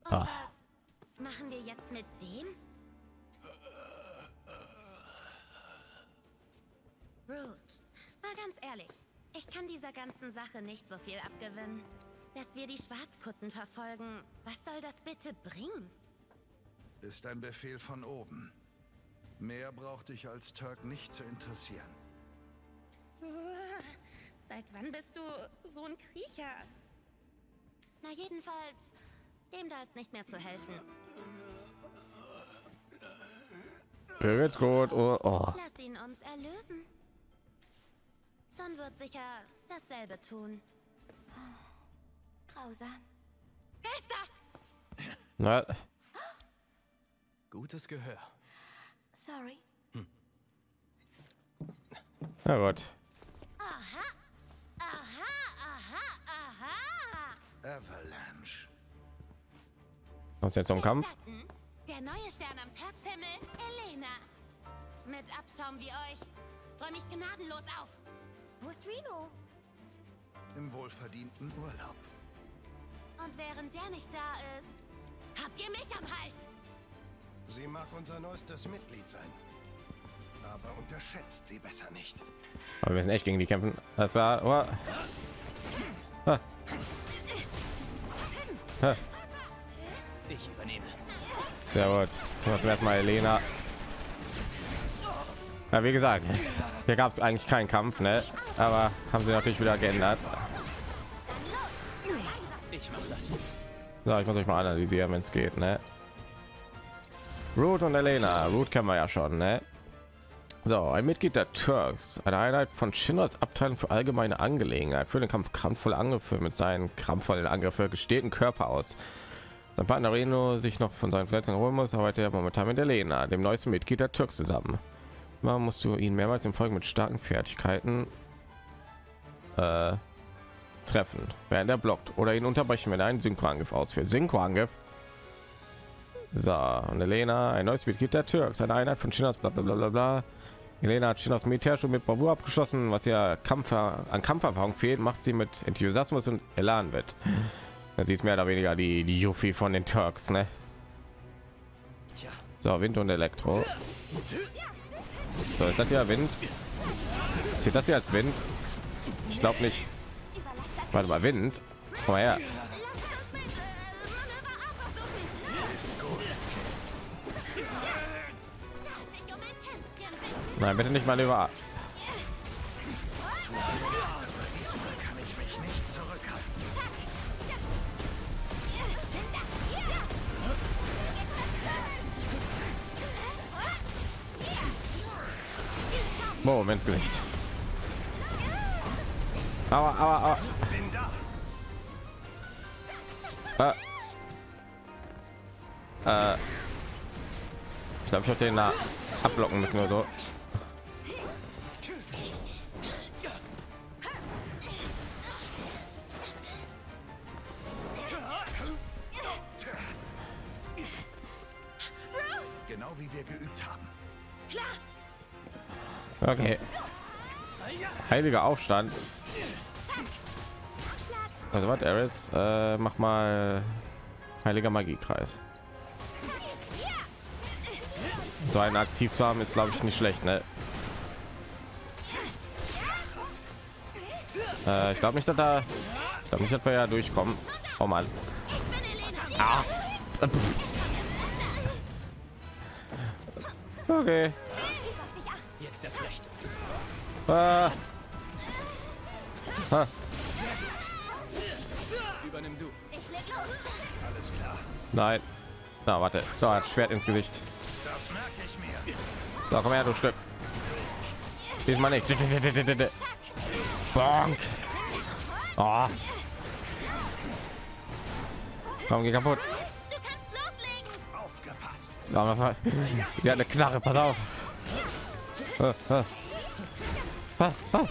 Ah. Was machen wir jetzt mit dem? Rude, mal ganz ehrlich. Ich kann dieser ganzen Sache nicht so viel abgewinnen. Dass wir die Schwarzkutten verfolgen, was soll das bitte bringen? Ist ein Befehl von oben. Mehr braucht dich als Turk nicht zu interessieren. Seit wann bist du so ein Kriecher? Na jedenfalls, dem da ist nicht mehr zu helfen. Mir geht's gut. Oh, oh. Lass ihn uns erlösen. Son wird sicher dasselbe tun. Grausam. Wer ist da? Na. Gutes Gehör. Sorry. Hm. Na gut. Aha. Aha, aha, aha. Avalanche. Kommt jetzt zum Kampf? Der neue Stern am Turkshimmel, Elena. Mit Abschaum wie euch. Räum mich gnadenlos auf. Wo ist Reno? Im wohlverdienten Urlaub. Und während der nicht da ist, habt ihr mich am Hals. Sie mag unser neuestes Mitglied sein, aber unterschätzt sie besser nicht. Aber wir müssen echt gegen die kämpfen. Das war... Oh. Ah. Ah. Ich übernehme. Sehr gut. Zum ersten Mal Elena. Ja, wie gesagt, hier gab es eigentlich keinen Kampf, ne? Aber haben sie natürlich wieder geändert. So, ich muss euch mal analysieren, wenn es geht, ne? Rude und Elena. Rude kennen wir ja schon, ne? So, ein Mitglied der Turks, eine Einheit von Shinras Abteilung für allgemeine Angelegenheit, für den Kampf krampfvolle Angriffe mit seinen krampfvollen Angriffe gestehten Körper aus. Sein Partner Reno sich noch von seinen Verletzungen holen muss, arbeitet er momentan mit Elena, dem neuesten Mitglied der Turks, zusammen. Man musst du ihn mehrmals im Folge mit starken Fertigkeiten äh, treffen, während er blockt oder ihn unterbrechen, wenn er einen Synchroangriff ausführt. Synchroangriff. So, und Elena, ein neues Mitglied der Turks, eine Einheit von Shinras, bla bla bla bla. Elena hat Shinras Militär schon mit Bravour abgeschossen, was ihr Kampf an Kampferfahrung fehlt, macht sie mit Enthusiasmus und Elan wett. Dann sieht mehr oder weniger die die Yuffie von den Turks, ne? So, Wind und Elektro. So, ist das ja Wind? Zählt das hier als Wind? Ich glaube nicht. Warte mal, Wind. Vorher. Nein, bitte nicht Manöver A. Moment, ins Gesicht. Aua, aua, aua. Äh. Äh. Ich glaube, ich habe den da ablocken müssen oder so. Genau wie wir geübt haben. Klar. Okay. Heiliger Aufstand. Also was, Aerith, äh, mach mal heiliger Magiekreis. So einen aktiv zu haben ist, glaube ich, nicht schlecht, ne? Äh, ich glaube nicht, dass da, ich glaube nicht, dass wir ja durchkommen. Oh Mann. Ah. Okay. Das Recht. Ah. Ah. Übernimm du. Alles klar. Nein. Na, warte. So, hat Schwert ins Gesicht. Das merke ich mir. So, komm her, du Stück. Diesmal nicht. Bonk. Oh. Komm, geh kaputt. Du kannst loslegen. Aufgepasst. Sie hat eine Knarre, pass auf. Ah, ah. Ah, ah.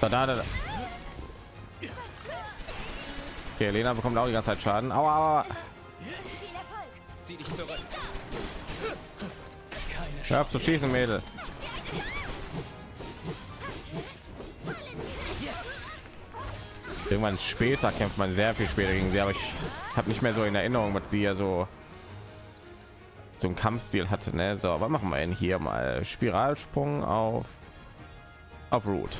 Da, da, da. Okay, Elena bekommt auch die ganze Zeit Schaden. Aua, aua. Zieh dich zurück. Hör auf zu schießen, Mädel. Irgendwann später kämpft man sehr viel später gegen sie, aber ich habe nicht mehr so in Erinnerung, was sie ja so zum Kampfstil hatte, ne? So, aber machen wir ihn hier mal Spiralsprung auf auf Rude.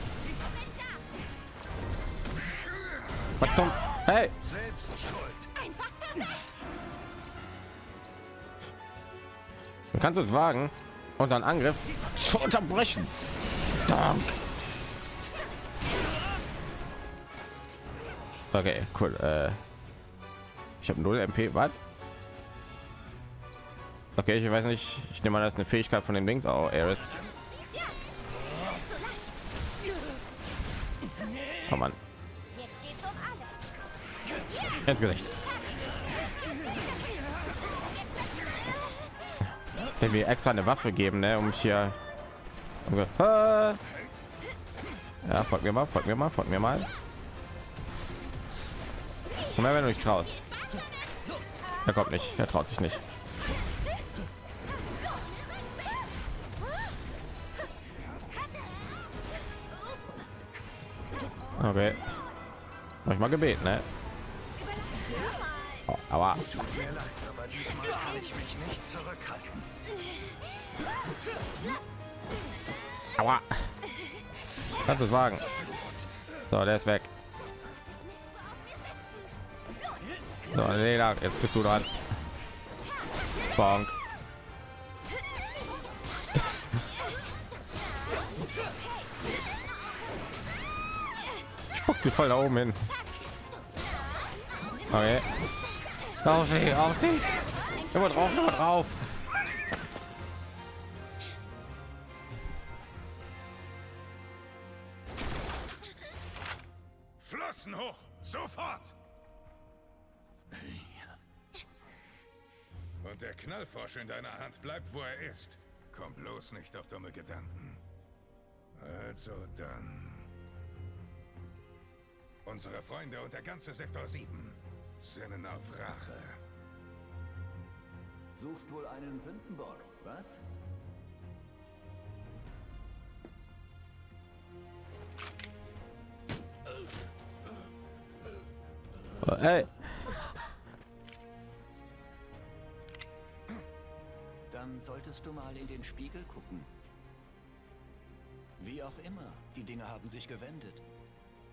Was zum Hey! Du kannst es wagen, unseren Angriff zu unterbrechen. Dank. Okay, cool. Äh, ich habe null M P. Was? Okay, ich weiß nicht, ich nehme an, das ist eine Fähigkeit von dem Dings. Oh, Aerith. Komm an. Ins Gesicht. Wenn wir extra eine Waffe geben, ne, um mich hier... Ja, folgt mir mal, folgt mir mal, folgt mir mal. Und wenn du dich traust. Er kommt nicht, er traut sich nicht. Okay. Hab ich mal gebeten, ne? Oh, aber tut mir leid, aber diesmal kann ich mich nicht zurückhalten. Aua. Kannst du es wagen? So, der ist weg. So, Lena, jetzt bist du dran. Bonk. Sie voll da oben hin. Okay. Auf sie, auf sie. Immer drauf, immer drauf. Flossen hoch, sofort. Und der Knallfrosch in deiner Hand bleibt, wo er ist. Komm bloß nicht auf dumme Gedanken. Also dann. Unsere Freunde und der ganze Sektor sieben sinnen auf Rache. Suchst wohl einen Sündenbock, was? Oh, hey. Dann solltest du mal in den Spiegel gucken. Wie auch immer, die Dinge haben sich gewendet.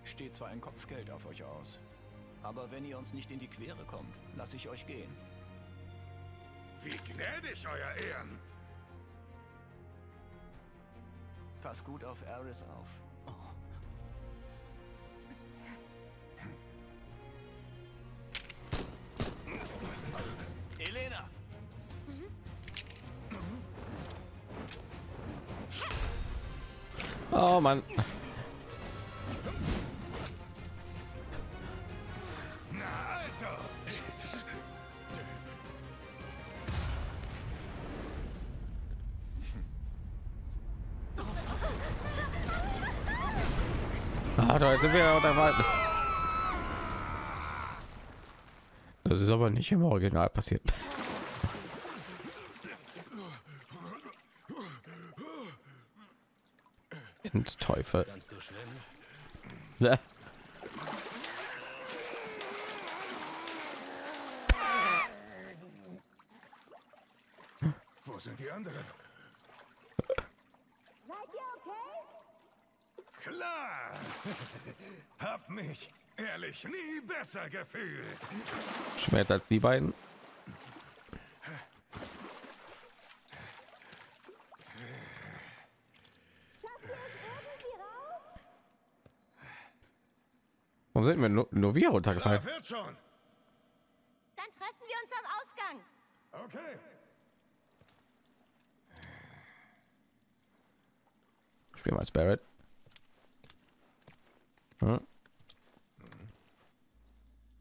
Steht zwar ein Kopfgeld auf euch aus, aber wenn ihr uns nicht in die Quere kommt, lasse ich euch gehen. Wie gnädig, euer Ehren! Pass gut auf Aerith auf. Oh. Elena! Oh Mann. Na also. Ah, da sind wir ja unterwegs. Das ist aber nicht im Original passiert. Teufel. Kannst du schwimmen? Ja. Wo sind die anderen? Seid ihr okay? Klar. Hab mich ehrlich nie besser gefühlt. Schmerz als die beiden. Warum sind wir nur, nur wir runtergefallen? Klar, wird schon. Dann treffen wir uns am Ausgang. Okay. Spiel mal Barrett. Hm?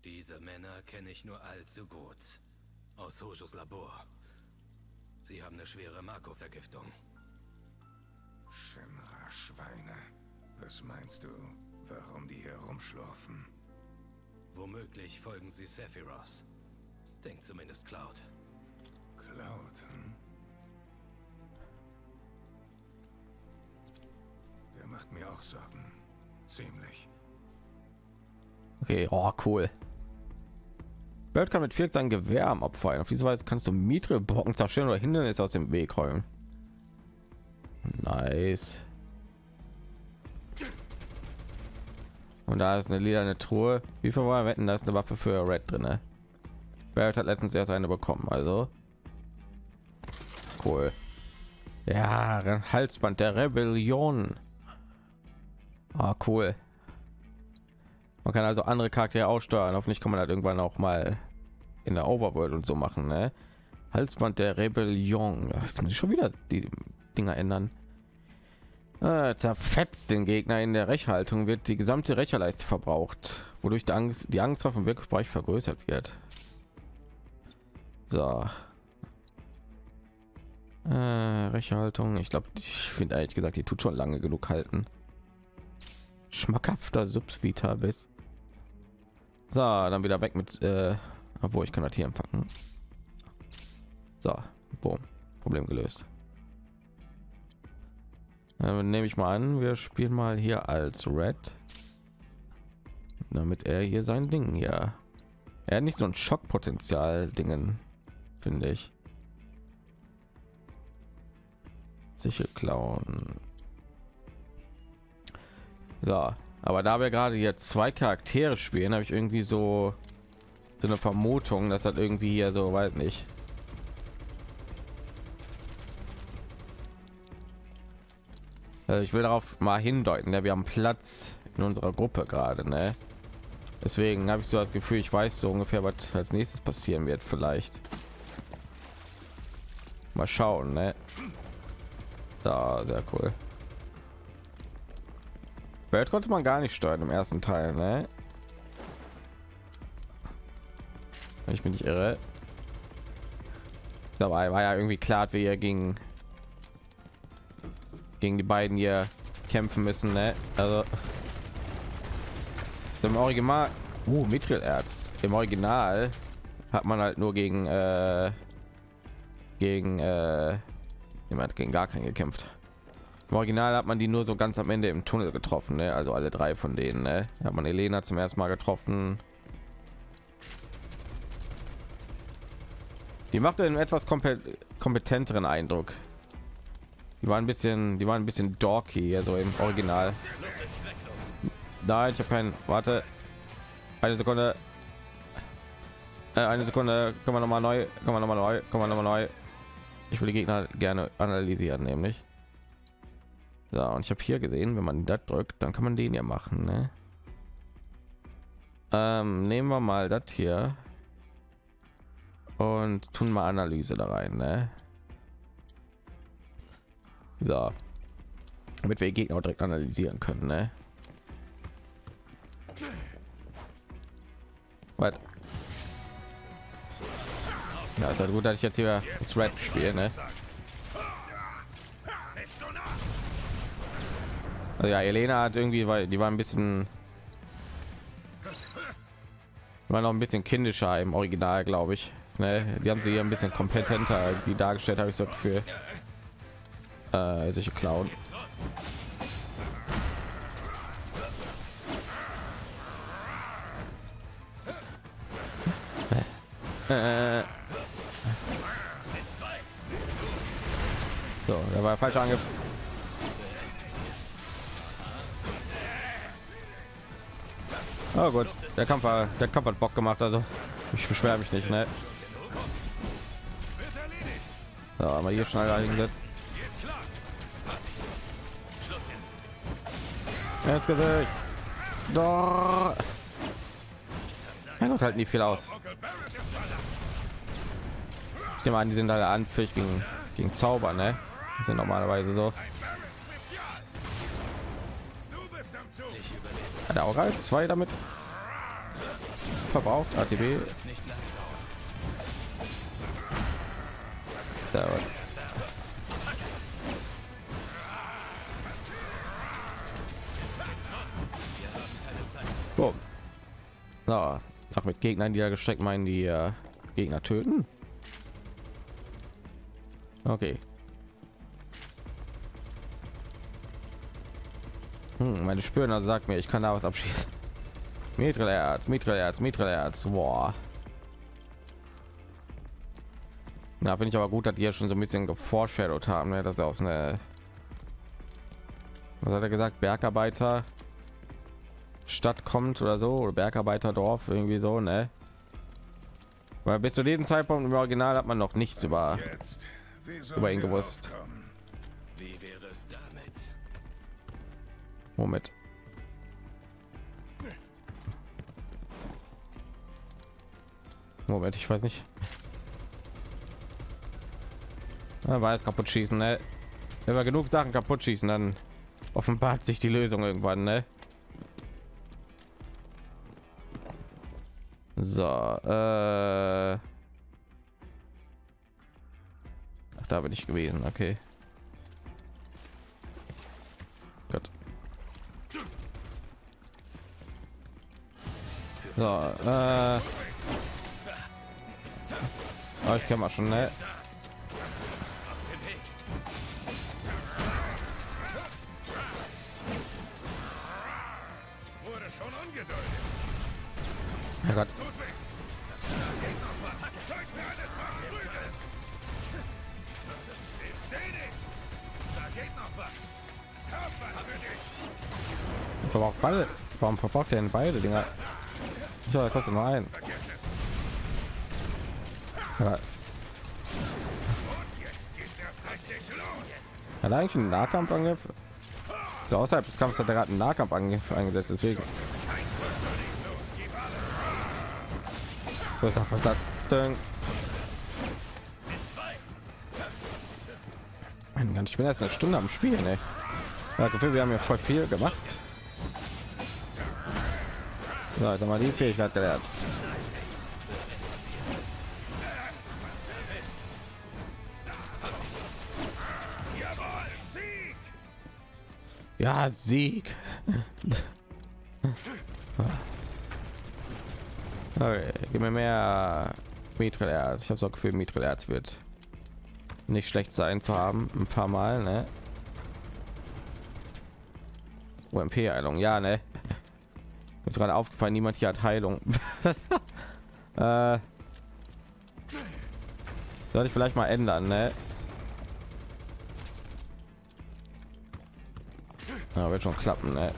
Diese Männer kenne ich nur allzu gut. Aus Hojos Labor. Sie haben eine schwere Marco-Vergiftung. Shinra Schweine. Was meinst du? Warum die hier rumschlurfen? Womöglich folgen sie Sephiroth. Denkt zumindest Cloud. Cloud, hm? Der macht mir auch Sorgen. Ziemlich. Okay, oh, cool. Bird kann mit Viereck sein Gewehr am Opfer ein. Auf diese Weise kannst du Mithril-Brocken zerstören oder Hindernisse aus dem Weg räumen. Nice. Und da ist eine lila Truhe. Wie viel wollen wir wetten, da ist eine Waffe für Red drin? Barrett hat letztens erst eine bekommen, also cool. Ja, ein Halsband der Rebellion. Ah, cool. Man kann also andere Charaktere auch steuern. Hoffentlich kann man halt irgendwann auch mal in der Overworld und so machen, ne? Halsband der Rebellion. Jetzt muss ich schon wieder die Dinger ändern. Äh, zerfetzt den Gegner in der Rechhaltung, wird die gesamte Recherleiste verbraucht, wodurch die Angst, die Angst auf dem Wirkbereich vergrößert wird. So. Äh, Recherhaltung, ich glaube, ich finde ehrlich gesagt, die tut schon lange genug halten. Schmackhafter Subsvita bis. So, dann wieder weg mit, äh, obwohl ich kann das hier empfangen. So, boom. Problem gelöst. Nehme ich mal an, wir spielen mal hier als Red, damit er hier sein Ding, ja, er hat nicht so ein Schockpotenzial Dingen, finde ich. Sichel klauen. So, aber da wir gerade jetzt zwei Charaktere spielen, habe ich irgendwie so so eine Vermutung, dass das irgendwie hier so, weiß nicht. Also ich will darauf mal hindeuten, ja, wir haben Platz in unserer Gruppe gerade, ne? Deswegen habe ich so das Gefühl, ich weiß so ungefähr, was als nächstes passieren wird. Vielleicht mal schauen, ne? Da, sehr cool. Welt konnte man gar nicht steuern im ersten Teil, ne? Ich bin nicht irre. Dabei war ja irgendwie klar, wie er ging. Gegen die beiden hier kämpfen müssen, ne? Also im Original, uh, Mithril-Erz. Im Original hat man halt nur gegen äh, gegen äh, jemand gegen gar keinen gekämpft. Im Original hat man die nur so ganz am Ende im Tunnel getroffen, ne? Also alle drei von denen, ne? Da hat man Elena zum ersten Mal getroffen. Die macht einen etwas kompetenteren Eindruck. Die waren ein bisschen, die waren ein bisschen dorky, also im Original. Nein, ich habe keinen. Warte, eine Sekunde, äh, eine Sekunde. Kann man noch mal neu, kann man noch mal neu, kann man noch mal neu. Ich will die Gegner gerne analysieren, nämlich. So, und ich habe hier gesehen, wenn man das drückt, dann kann man den ja machen, ne? Ähm, nehmen wir mal das hier und tun mal Analyse da rein, ne? So, damit wir Gegner direkt analysieren können, ne? Was? Ja, ist halt gut, dass ich jetzt hier das Red spiele, ne? Also ja, Elena hat irgendwie, weil die war ein bisschen, war noch ein bisschen kindischer im Original, glaube ich, ne? Die haben sie hier ein bisschen kompetenter die dargestellt, habe ich so für äh, solche Clown. Äh. So, da war falsch ange. Oh gut, der Kampf war, der Kampf hat Bock gemacht, also ich beschwere mich nicht, ne? So, aber hier schnell eingesetzt. Jetzt Gesicht. Doch. Mein Gott, halten die viel aus. Ich nehme an, die sind alle anfällig gegen, gegen Zauber, ne? Das sind normalerweise so. Hat er auch halt zwei damit verbraucht. A T B. So. So. Auch mit Gegnern, die da gestreckt meinen, die äh, Gegner töten. Okay. Hm, meine Spüren, also sagt mir, ich kann da was abschießen. Mithril Erz, Mithril Erz, Mithril Erz. Boah. Na, finde ich aber gut, dass die ja schon so ein bisschen geforeshadowt haben, ne? Dass er aus einer, was hat er gesagt, Bergarbeiter Stadt kommt oder so, oder Bergarbeiterdorf irgendwie so, ne? Weil bis zu diesem Zeitpunkt im Original hat man noch nichts über Jetzt. über ihn gewusst. Wie wäre es damit? Moment. Moment, ich weiß nicht. Da war es kaputt schießen, ne? Wenn wir genug Sachen kaputt schießen, dann offenbart sich die Lösung irgendwann, ne? So, äh ach, da bin ich gewesen, okay. Gott. So, äh oh, ich kann mal schon, ne? Wurde schon angedeutet. Oh Gott. Verbraucht beide. Warum verbraucht er denn beide Dinger? Ich soll kostet nur einen. Ja. Hat er eigentlich einen Nahkampfangriff? So, außerhalb des Kampfes hat er gerade einen Nahkampfangriff eingesetzt, deswegen. Was hat, was hat denn? Ich bin erst eine Stunde am Spiel, ne? Ja, wir haben ja voll viel gemacht. So, jetzt haben wir die Fähigkeit gelernt. Ja, Sieg. Okay, gib mir mehr Mithril Erz. Ich habe so Gefühl, Mithril Erz wird nicht schlecht sein zu haben, ein paar Mal, ne? O M P Heilung, ja, ne? Ist gerade aufgefallen, niemand hier hat Heilung. äh, soll ich vielleicht mal ändern, ne? Ja, wird schon klappen, ne?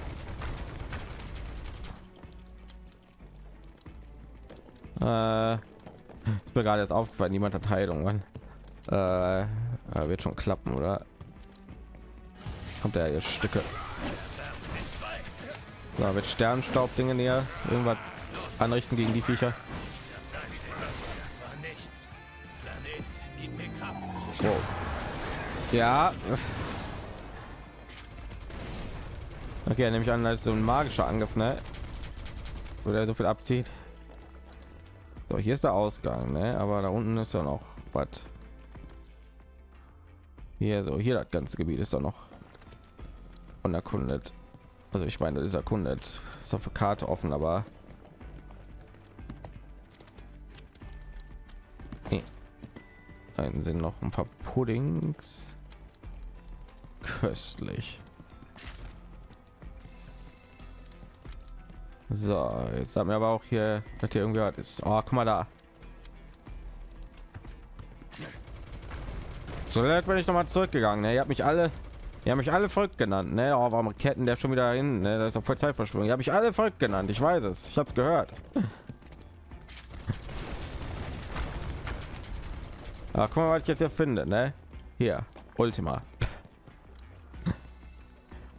Äh, ist mir gerade jetzt aufgefallen, niemand hat Heilung, Mann. Äh, wird schon klappen, oder? kommt er, ihr Stücke. Ja, mit Sternstaubdinge näher irgendwas anrichten gegen die Viecher. Oh. Ja. Okay, nehme ich an, als so ein magischer Angriff, ne? Wo der so viel abzieht. So, hier ist der Ausgang, ne? Aber da unten ist ja noch was. Hier so, hier das ganze Gebiet ist doch noch unerkundet. Also ich meine, das ist erkundet. Ist auf der Karte offen, aber nee. Da sind noch ein paar Puddings. Köstlich. So, jetzt haben wir aber auch hier, dass hier irgendwie was ist. Oh, guck mal da. So leid bin ich noch mal zurückgegangen. Ne? Ihr habt mich alle, ihr habt mich alle Volk genannt. Ne? Oh, warum Ketten der schon wieder hin? Ne? Das ist doch voll Zeitverschwendung. Ihr habt mich alle Volk genannt. Ich weiß es. Ich habe es gehört. Ah, guck mal, was ich jetzt hier finde. Ne? Hier, Ultima.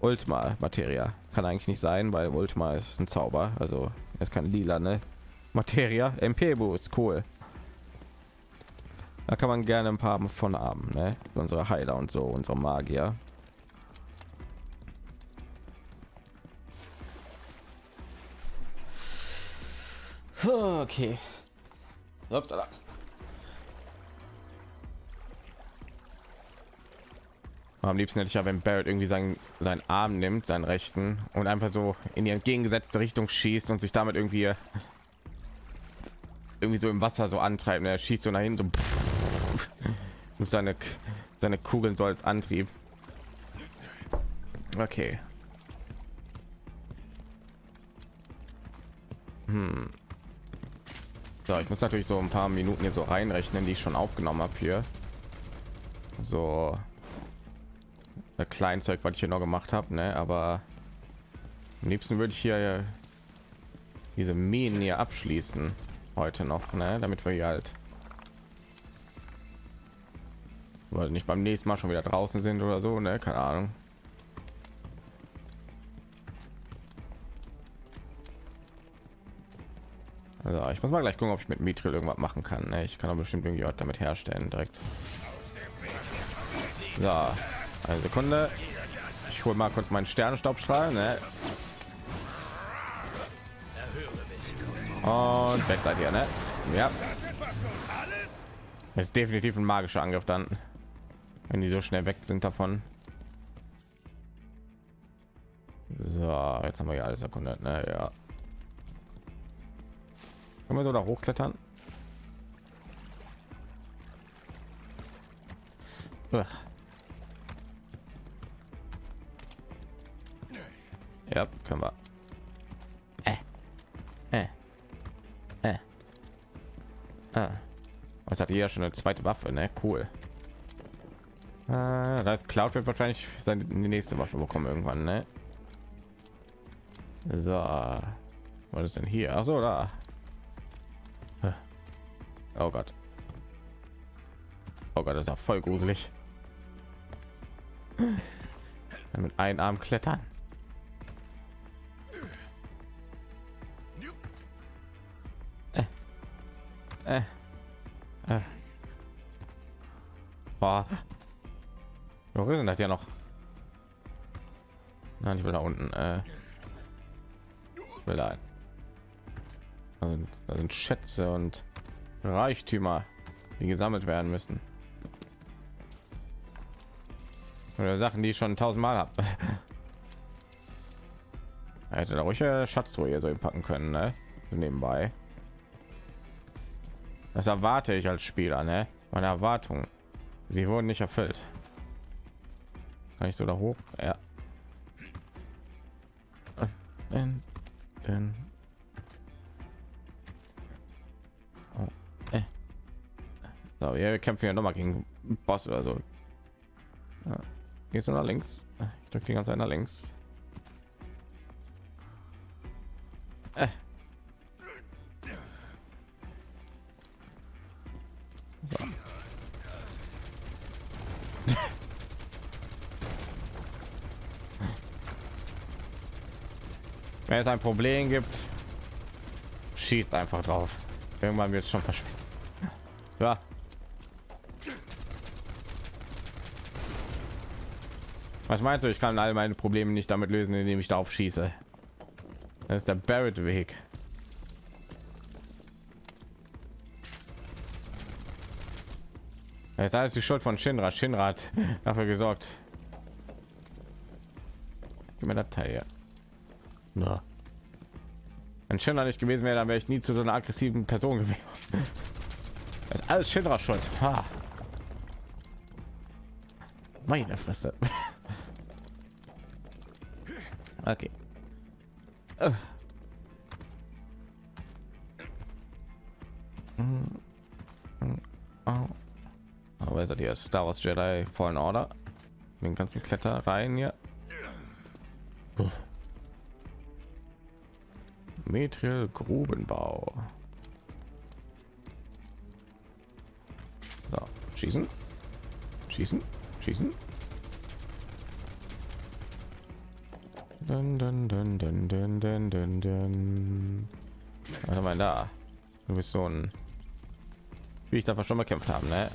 Ultima Materia kann eigentlich nicht sein, weil Ultima ist ein Zauber, also es kann lila, ne? Materia M P Boost, cool. Da kann man gerne ein paar von haben, ne? Unsere Heiler und so, unsere Magier. Okay. Upsala. Am liebsten hätte ich ja, wenn Barrett irgendwie seinen seinen Arm nimmt, seinen rechten, und einfach so in die entgegengesetzte Richtung schießt und sich damit irgendwie irgendwie so im Wasser so antreiben. Er schießt so nach hinten, so pff, und seine seine Kugeln so als Antrieb. Okay. Hm. So, ich muss natürlich so ein paar Minuten hier so reinrechnen, die ich schon aufgenommen habe hier. So. Kleinzeug, was ich hier noch gemacht habe, ne? Aber am liebsten würde ich hier diese Minen hier abschließen heute noch, ne? Damit wir hier halt, weil nicht beim nächsten Mal schon wieder draußen sind oder so, ne? Keine Ahnung. Also ich muss mal gleich gucken, ob ich mit Mithril irgendwas machen kann, ne? Ich kann aber bestimmt irgendwie damit herstellen direkt. So. Eine Sekunde, ich hole mal kurz meinen Sternenstaubstrahl, ne? Und weg seid ihr, ne? Ja, das ist definitiv ein magischer Angriff dann, wenn die so schnell weg sind davon. So, jetzt haben wir ja alles erkundet, ne? Ja, können wir so da hochklettern? Uah. Ja, können wir. Äh. Äh. Äh. Ah. Was hat hier schon eine zweite Waffe, ne? Cool. Ah, da ist Cloud wird wahrscheinlich seine nächste Waffe bekommen irgendwann, ne? So. Was ist denn hier? Ach so, da. Oh Gott. Oh Gott, das ist ja voll gruselig. Mit einem Arm klettern. Äh. Äh. Boah. Wo sind das ja noch? Nein, ich will da unten. Äh. Ich will da. Da sind, da sind Schätze und Reichtümer, die gesammelt werden müssen. Oder Sachen, die ich schon tausendmal habe. Hätte da ruhig eine Schatztruhe so packen können, ne? Nebenbei. Das erwarte ich als Spieler, ne? Meine Erwartungen, sie wurden nicht erfüllt. Kann ich so da hoch? Ja. So, wir kämpfen ja noch mal gegen Boss oder so. Gehst du nach links? Ich drücke die ganze Zeit nach links. Äh. So. Wenn es ein Problem gibt, schießt einfach drauf. Irgendwann wird es schon verschwinden. Ja. Was meinst du? Ich kann all meine Probleme nicht damit lösen, indem ich darauf schieße. Das ist der Barrett-Weg. Jetzt alles die Schuld von Shinra. Shinra hat dafür gesorgt. Gib mir das Teil her. Na. Wenn Shinra nicht gewesen wäre, dann wäre ich nie zu so einer aggressiven Person gewesen. Das ist alles Shinra Schuld. Ha. Meine Fresse. Okay. Aber ist das hier Star Wars Jedi Fallen Order? Den ganzen Kletter rein hier. Mithril Grubenbau. So, schießen, schießen, schießen. Dun, dun, dun, dun, dun, dun, dun, dun. Also mal da. Du bist so ein, wie ich da schon mal gekämpft haben, ne?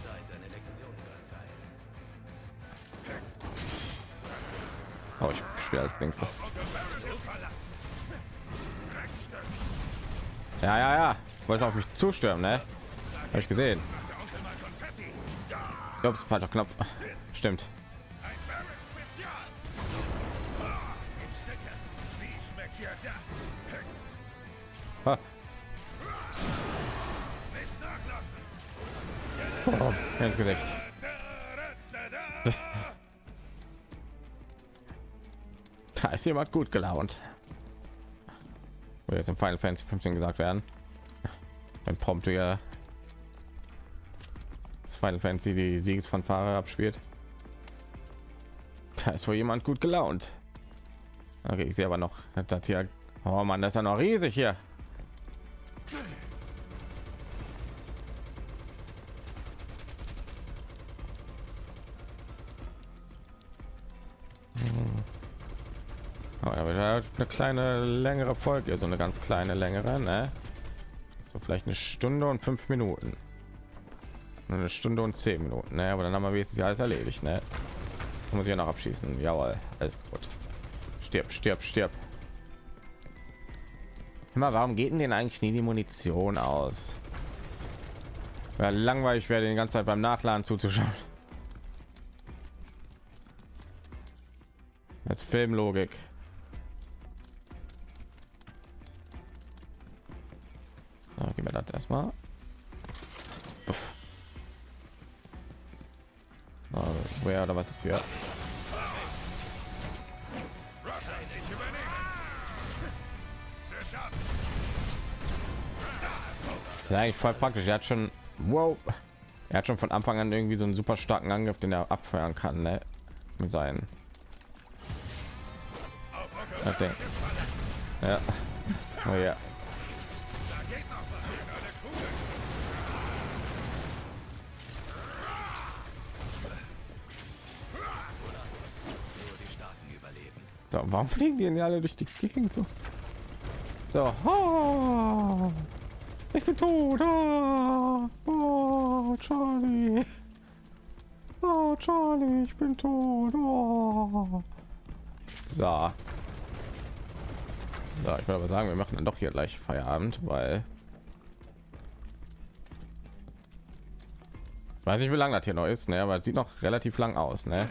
Oh, ich spiele als Dings. Ja, ja, ja. Wollte auf mich zustürmen, ne? Habe ich gesehen. Ups, falscher Knopf. Stimmt. Ah. Oh, ins Gesicht. Da ist jemand gut gelaunt. Will jetzt im Final Fantasy fünfzehn gesagt werden. Wenn prompt ja das Final Fantasy die Siegesfanfare abspielt. Da ist wohl jemand gut gelaunt. Okay, ich sehe aber noch das hier. Oh Mann, das ist ja noch riesig hier. Eine kleine längere Folge, so also eine ganz kleine längere, ne? So vielleicht eine Stunde und fünf Minuten, eine Stunde und zehn Minuten, ne? Aber dann haben wir wenigstens alles erledigt, ne? Dann muss ich ja noch abschießen, jawohl, alles gut. Stirb, stirb, stirb. Immer, warum geht denn den eigentlich nie die Munition aus? Wär langweilig, wäre den ganze Zeit beim Nachladen zuzuschauen. Als Filmlogik. Gehen wir das erstmal. Wer oder was ist hier? Ja, eigentlich voll praktisch. Er hat schon, wow, er hat schon von Anfang an irgendwie so einen super starken Angriff, den er abfeuern kann, ne? Mit seinen. Ja. Oh, ja. So, warum fliegen die denn alle durch die Gegend so? So, oh, ich bin tot. Oh, oh, Charlie. Oh, Charlie, ich bin tot. Oh. So. So, ich würde aber sagen, wir machen dann doch hier gleich Feierabend, weil weiß nicht, wie lange das hier noch ist, ne? Aber es sieht noch relativ lang aus, ne?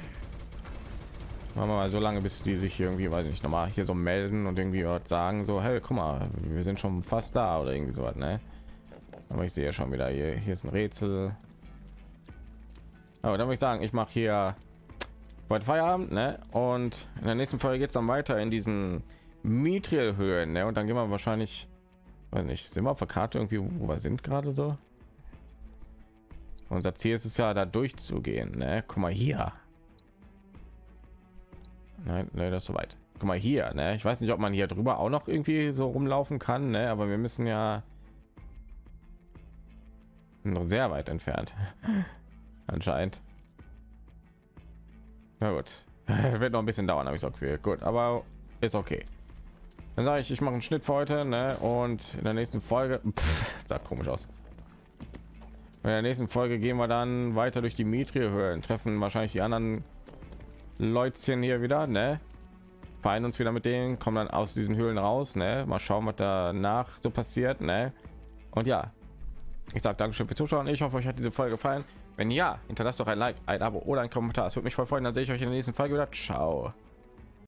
Machen wir mal so lange, bis die sich irgendwie, weiß ich nicht, noch mal hier so melden und irgendwie sagen so, hey, guck mal, wir sind schon fast da oder irgendwie so was, ne? Aber ich sehe ja schon wieder hier, hier ist ein Rätsel. Aber dann muss ich sagen, ich mache hier heute Feierabend, ne? Und in der nächsten Folge geht es dann weiter in diesen Mithril Höhen, ne? Und dann gehen wir wahrscheinlich, weiß nicht, sind wir auf der Karte irgendwie, wo wir sind gerade so. Unser Ziel ist es ja, da durchzugehen, ne? Guck mal hier. Nein, nein, das ist soweit. Guck mal hier, ne? Ich weiß nicht, ob man hier drüber auch noch irgendwie so rumlaufen kann, ne? Aber wir müssen ja noch sehr weit entfernt. Anscheinend. Na gut. Wird noch ein bisschen dauern, habe ich so gefühlt. Gut, aber ist okay. Dann sage ich, ich mache einen Schnitt für heute, ne? Und in der nächsten Folge, pff, sah komisch aus. In der nächsten Folge gehen wir dann weiter durch die Mithril-Höhlen, treffen wahrscheinlich die anderen Leutchen hier wieder, ne? Vereinen uns wieder mit denen, kommen dann aus diesen Höhlen raus, ne? Mal schauen, was danach so passiert, ne? Und ja, ich sage Dankeschön für Zuschauen. Ich hoffe, euch hat diese Folge gefallen. Wenn ja, hinterlasst doch ein Like, ein Abo oder ein Kommentar. Es würde mich voll freuen. Dann sehe ich euch in der nächsten Folge wieder. Ciao.